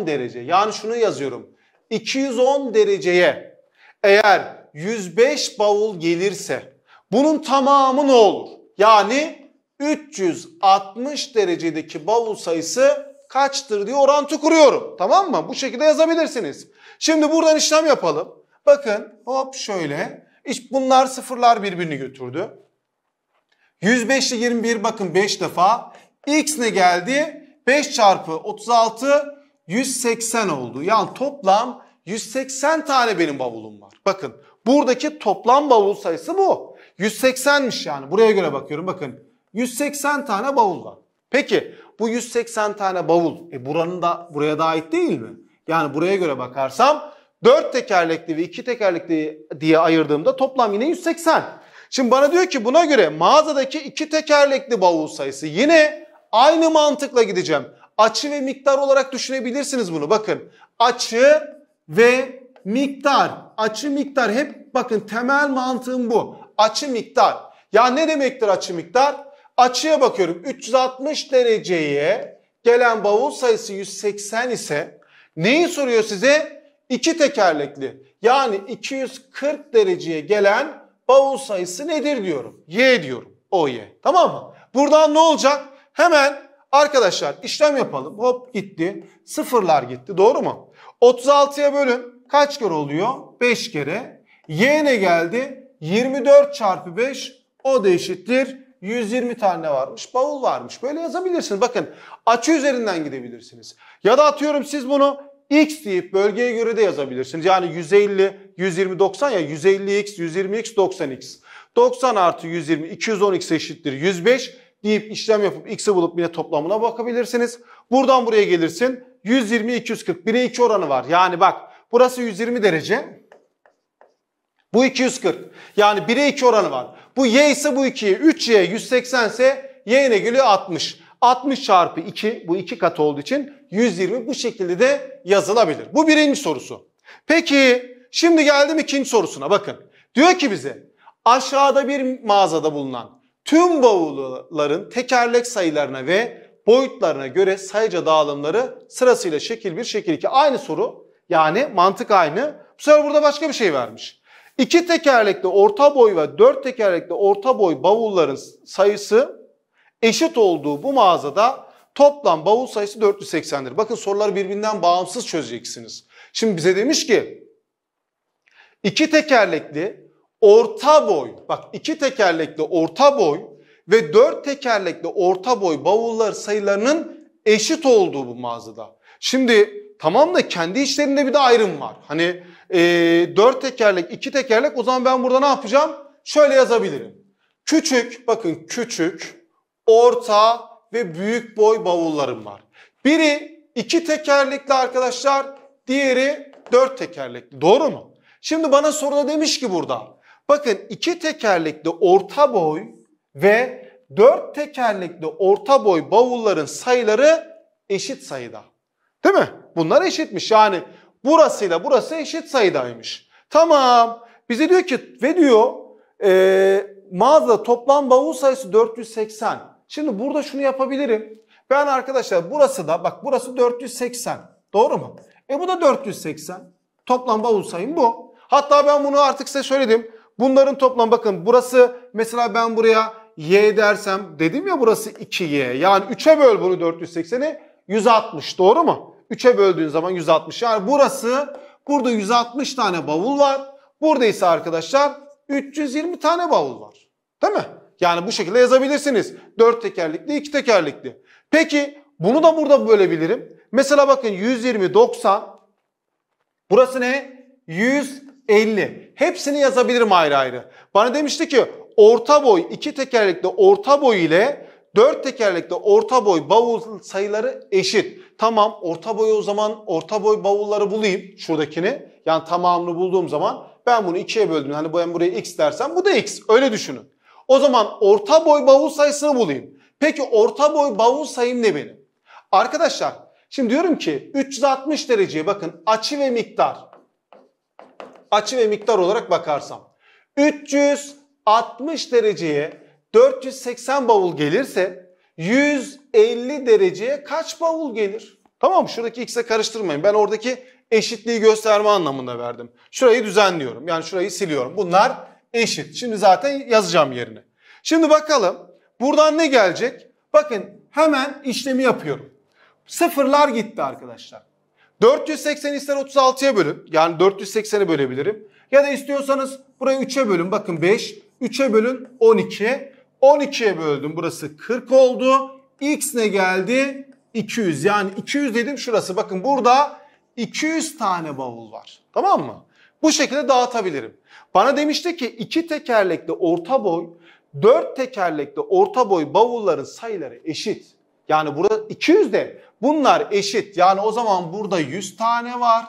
derece. Yani şunu yazıyorum. 210 dereceye eğer 105 bavul gelirse bunun tamamı ne olur? Yani 360 derecedeki bavul sayısı kaçtır diye orantı kuruyorum. Tamam mı? Bu şekilde yazabilirsiniz. Şimdi buradan işlem yapalım. Bakın hop şöyle. Bunlar sıfırlar birbirini götürdü. 105 ile 21 bakın 5 defa. X ne geldi? 5 çarpı 36 180 oldu. Yani toplam 180 tane benim bavulum var. Bakın buradaki toplam bavul sayısı bu. 180'miş yani. Buraya göre bakıyorum bakın. 180 tane bavul var. Peki bu 180 tane bavul buranın da buraya da ait değil mi? Yani buraya göre bakarsam 4 tekerlekli ve 2 tekerlekli diye ayırdığımda toplam yine 180. Şimdi bana diyor ki buna göre mağazadaki iki tekerlekli bavul sayısı, yine aynı mantıkla gideceğim. Açı ve miktar olarak düşünebilirsiniz bunu. Bakın açı ve miktar. Açı miktar hep bakın temel mantığım bu. Açı miktar. Ya ne demektir açı miktar? Açıya bakıyorum 360 dereceye gelen bavul sayısı 180 ise neyi soruyor size? İki tekerlekli yani 240 dereceye gelen bavul sayısı nedir diyorum. Y diyorum. O Y. Tamam mı? Buradan ne olacak? Hemen arkadaşlar işlem yapalım. Hop gitti. Sıfırlar gitti. Doğru mu? 36'ya bölün. Kaç kere oluyor? 5 kere. Y ne geldi? 24 çarpı 5. O da eşittir. 120 tane varmış. Bavul varmış. Böyle yazabilirsiniz. Bakın açı üzerinden gidebilirsiniz. Ya da atıyorum siz bunu x deyip bölgeye göre de yazabilirsiniz. Yani 150, 120, 90 ya 150x, 120x, 90x. 90 artı 120, 210x eşittir 105 deyip işlem yapıp x'i bulup yine toplamına bakabilirsiniz. Buradan buraya gelirsin. 120, 240. 1'e 2 oranı var. Yani bak burası 120 derece. Bu 240. Yani 1'e 2 oranı var. Bu y ise bu 2'ye. 3y 180 ise y ne geliyor? 60. 60 çarpı 2, bu 2 katı olduğu için 120 bu şekilde de yazılabilir. Bu birinci sorusu. Peki şimdi geldim ikinci sorusuna, bakın. Diyor ki bize aşağıda bir mağazada bulunan tüm bavulların tekerlek sayılarına ve boyutlarına göre sayıca dağılımları sırasıyla şekil 1, şekil 2. Aynı soru, yani mantık aynı. Bu sefer burada başka bir şey vermiş. 2 tekerlekli orta boy ve 4 tekerlekli orta boy bavulların sayısı eşit olduğu bu mağazada toplam bavul sayısı 480'dir. Bakın soruları birbirinden bağımsız çözeceksiniz. Şimdi bize demiş ki 2 tekerlekli orta boy, bak 2 tekerlekli orta boy ve 4 tekerlekli orta boy bavullar sayılarının eşit olduğu bu mağazada. Şimdi tamam da kendi içlerinde bir de ayrım var. Hani 4 tekerlek, 2 tekerlek, o zaman ben burada ne yapacağım? Şöyle yazabilirim. Küçük, bakın küçük, orta ve büyük boy bavullarım var. Biri 2 tekerlekli arkadaşlar, diğeri 4 tekerlekli. Doğru mu? Şimdi bana soruda demiş ki burada, bakın 2 tekerlekli orta boy ve 4 tekerlekli orta boy bavulların sayıları eşit sayıda. Değil mi? Bunlar eşitmiş. Yani burasıyla burası eşit sayıdaymış. Tamam. Bize diyor ki ve diyor mağazada toplam bavul sayısı 480. Şimdi burada şunu yapabilirim. Ben arkadaşlar burası da, bak burası 480. Doğru mu? Bu da 480. Toplam bavul sayım bu. Hatta ben bunu artık size söyledim. Bunların toplam, bakın burası mesela, ben buraya y dersem, dedim ya burası 2y. Yani 3'e böl bunu 480'i 160, doğru mu? 3'e böldüğün zaman 160. Yani burası, burada 160 tane bavul var. Burada ise arkadaşlar 320 tane bavul var. Değil mi? Yani bu şekilde yazabilirsiniz. 4 tekerlekli, 2 tekerlekli. Peki bunu da burada bölebilirim. Mesela bakın 120, 90. Burası ne? 150. Hepsini yazabilirim ayrı ayrı. Bana demişti ki orta boy, 2 tekerlekli orta boy ile 4 tekerlekli orta boy bavul sayıları eşit. Tamam, orta boyu, o zaman orta boy bavulları bulayım, şuradakini. Yani tamamını bulduğum zaman ben bunu 2'ye böldüm. Hani ben buraya x dersem bu da x. Öyle düşünün. O zaman orta boy bavul sayısını bulayım. Peki orta boy bavul sayım ne benim? Arkadaşlar şimdi diyorum ki 360 dereceye bakın, açı ve miktar. Açı ve miktar olarak bakarsam 360 dereceye 480 bavul gelirse 150 dereceye kaç bavul gelir? Tamam mı? Şuradaki x'e karıştırmayın. Ben oradaki eşitliği gösterme anlamında verdim. Şurayı düzenliyorum. Yani şurayı siliyorum. Bunlar eşit. Şimdi zaten yazacağım yerine. Şimdi bakalım buradan ne gelecek? Bakın hemen işlemi yapıyorum. Sıfırlar gitti arkadaşlar. 480 ister 36'ya bölün. Yani 480'i bölebilirim. Ya da istiyorsanız burayı 3'e bölün. Bakın 5. 3'e bölün 12. 12'ye böldüm. Burası 40 oldu. X ne geldi? 200. Yani 200 dedim şurası. Bakın burada 200 tane bavul var. Tamam mı? Bu şekilde dağıtabilirim. Bana demişti ki 2 tekerlekli orta boy, 4 tekerlekli orta boy bavulların sayıları eşit. Yani burada 200 de bunlar eşit. Yani o zaman burada 100 tane var.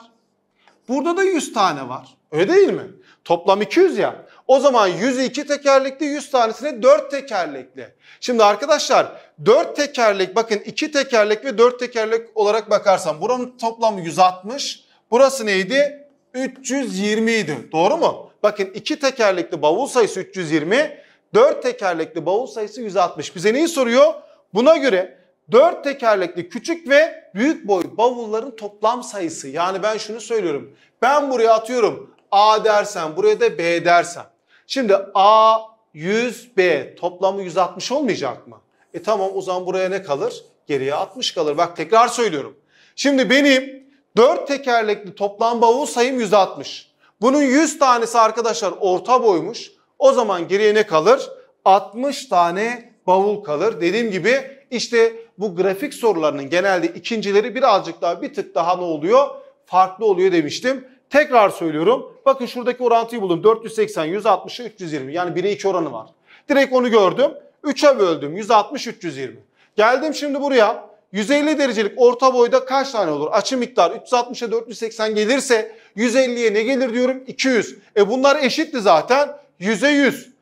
Burada da 100 tane var. Öyle değil mi? Toplam 200 ya. O zaman 102 tekerlekli, 100 tanesine 4 tekerlekli. Şimdi arkadaşlar 4 tekerlek, bakın 2 tekerlek ve 4 tekerlek olarak bakarsam buranın toplamı 160. Burası neydi? 320 idi. Doğru mu? Bakın 2 tekerlekli bavul sayısı 320, 4 tekerlekli bavul sayısı 160. Bize neyi soruyor? Buna göre 4 tekerlekli küçük ve büyük boy bavulların toplam sayısı. Yani ben şunu söylüyorum. Ben buraya atıyorum A dersen, buraya da B dersen. Şimdi A 100, B toplamı 160 olmayacak mı? Tamam, o zaman buraya ne kalır? Geriye 60 kalır. Bak tekrar söylüyorum. Şimdi benim 4 tekerlekli toplam bavul sayım 160. Bunun 100 tanesi arkadaşlar orta boymuş. O zaman geriye ne kalır? 60 tane bavul kalır. Dediğim gibi işte bu grafik sorularının genelde ikincileri birazcık daha, bir tık daha ne oluyor? farklı oluyor demiştim. Tekrar söylüyorum. Bakın şuradaki orantıyı buldum. 480, 160, 320. Yani 1'e 2 oranı var. Direkt onu gördüm. 3'e böldüm. 160, 320. Geldim şimdi buraya. 150 derecelik orta boyda kaç tane olur? Açı miktarı 360'a 480 gelirse 150'ye ne gelir diyorum? 200. Bunlar eşitti zaten. 100'e 100.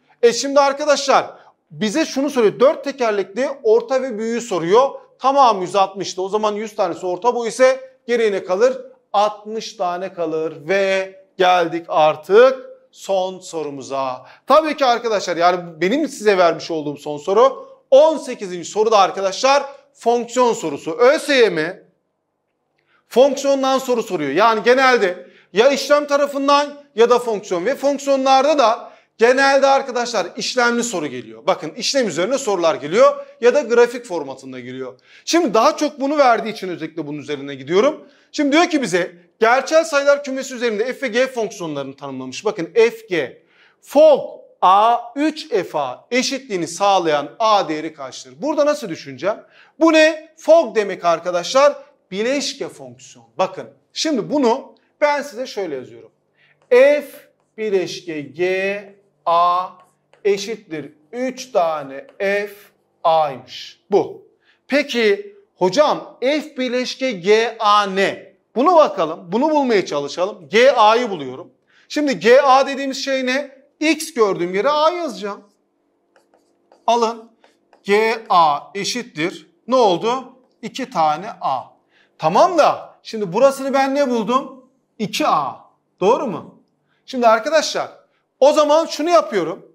Şimdi arkadaşlar bize şunu soruyor. 4 tekerlekli orta ve büyüğü soruyor. Tamam 160'da. O zaman 100 tanesi orta boy ise geriye ne kalır? 60 tane kalır ve geldik artık son sorumuza. Tabii ki arkadaşlar yani benim size vermiş olduğum son soru 18. soruda arkadaşlar fonksiyon sorusu. ÖSYM fonksiyondan soru soruyor. Yani genelde ya işlem tarafından ya da fonksiyon ve fonksiyonlarda da genelde arkadaşlar işlemli soru geliyor. Bakın işlem üzerine sorular geliyor ya da grafik formatında geliyor. Şimdi daha çok bunu verdiği için özellikle bunun üzerine gidiyorum. Şimdi diyor ki bize gerçel sayılar kümesi üzerinde f ve g fonksiyonlarını tanımlamış. Bakın fg fog a3fa eşitliğini sağlayan a değeri kaçtır? Burada nasıl düşüneceğim? Bu ne? Fog demek arkadaşlar bileşke fonksiyon. Bakın şimdi bunu ben size şöyle yazıyorum. F bileşke g a eşittir 3 tane f a'ymış. Bu. Peki hocam f bileşke g a ne? Bunu bakalım. Bunu bulmaya çalışalım. G a'yı buluyorum. Şimdi g a dediğimiz şey ne? X gördüğüm yere a yazacağım. Alın. G a eşittir. Ne oldu? 2 tane a. Tamam da şimdi burasını ben ne buldum? 2 a. Doğru mu? Şimdi arkadaşlar o zaman şunu yapıyorum.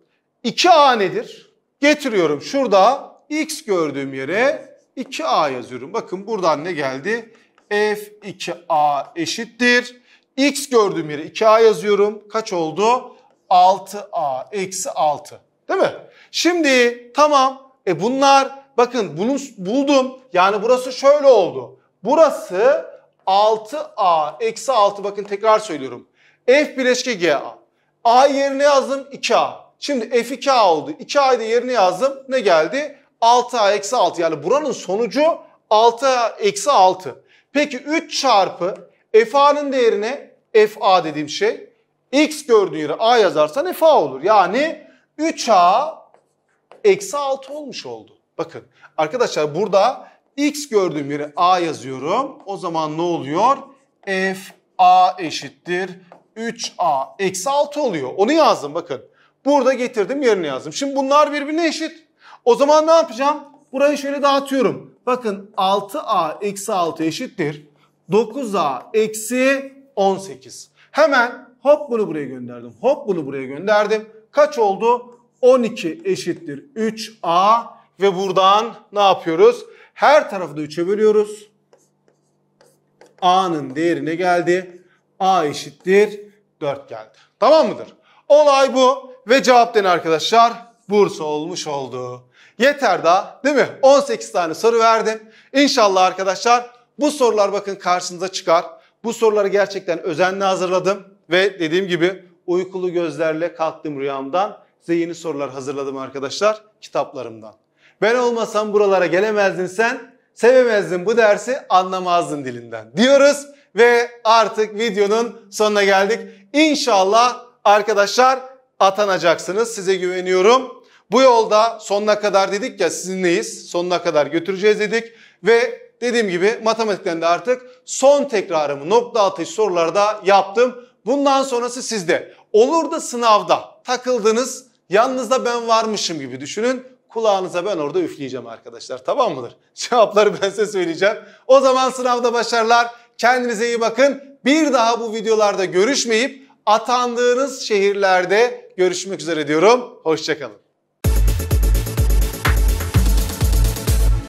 2 a nedir? Getiriyorum şurada x gördüğüm yere 2 a yazıyorum. Bakın buradan ne geldi? F2A eşittir. X gördüğüm yere 2A yazıyorum. Kaç oldu? 6A eksi 6. Değil mi? Şimdi tamam. Bunlar bakın bunu buldum. Yani burası şöyle oldu. Burası 6A eksi 6. Bakın tekrar söylüyorum. F bileşke GA. A yerine yazdım 2A. Şimdi F2A oldu. 2A'yı da yerine yazdım. Ne geldi? 6A eksi 6. Yani buranın sonucu 6A eksi 6. Peki 3 çarpı FA'nın değerine FA dediğim şey X gördüğün yere A yazarsan FA olur. Yani 3A eksi 6 olmuş oldu. Bakın arkadaşlar burada X gördüğüm yere A yazıyorum. O zaman ne oluyor? FA eşittir 3A eksi 6 oluyor. Onu yazdım bakın. Burada getirdim yerine yazdım. Şimdi bunlar birbirine eşit. O zaman ne yapacağım? Burayı şöyle dağıtıyorum. Bakın 6a eksi 6 eşittir 9a eksi 18. Hemen hop bunu buraya gönderdim. Hop bunu buraya gönderdim. Kaç oldu? 12 eşittir 3a ve buradan ne yapıyoruz? Her tarafı da 3'e bölüyoruz. A'nın değerine geldi. A eşittir 4 geldi. Tamam mıdır? Olay bu ve cevap den arkadaşlar Bursa olmuş oldu. Yeter daha değil mi? 18 tane soru verdim. İnşallah arkadaşlar bu sorular bakın karşınıza çıkar. Bu soruları gerçekten özenle hazırladım. Ve dediğim gibi uykulu gözlerle kalktım rüyamdan. Size yeni sorular hazırladım arkadaşlar kitaplarımdan. Ben olmasam buralara gelemezdin sen. Sevemezdin bu dersi anlamazdın dilinden diyoruz. Ve artık videonun sonuna geldik. İnşallah arkadaşlar atanacaksınız. Size güveniyorum. Bu yolda sonuna kadar dedik ya sizinleyiz. Sonuna kadar götüreceğiz dedik. Ve dediğim gibi matematikten de artık son tekrarımı nokta atış sorularda yaptım. Bundan sonrası sizde. Olur da sınavda takıldınız. Yanınızda ben varmışım gibi düşünün. Kulağınıza ben orada üfleyeceğim arkadaşlar. Tamam mıdır? Cevapları ben size söyleyeceğim. O zaman sınavda başarılar. Kendinize iyi bakın. Bir daha bu videolarda görüşmeyip atandığınız şehirlerde görüşmek üzere diyorum. Hoşça kalın.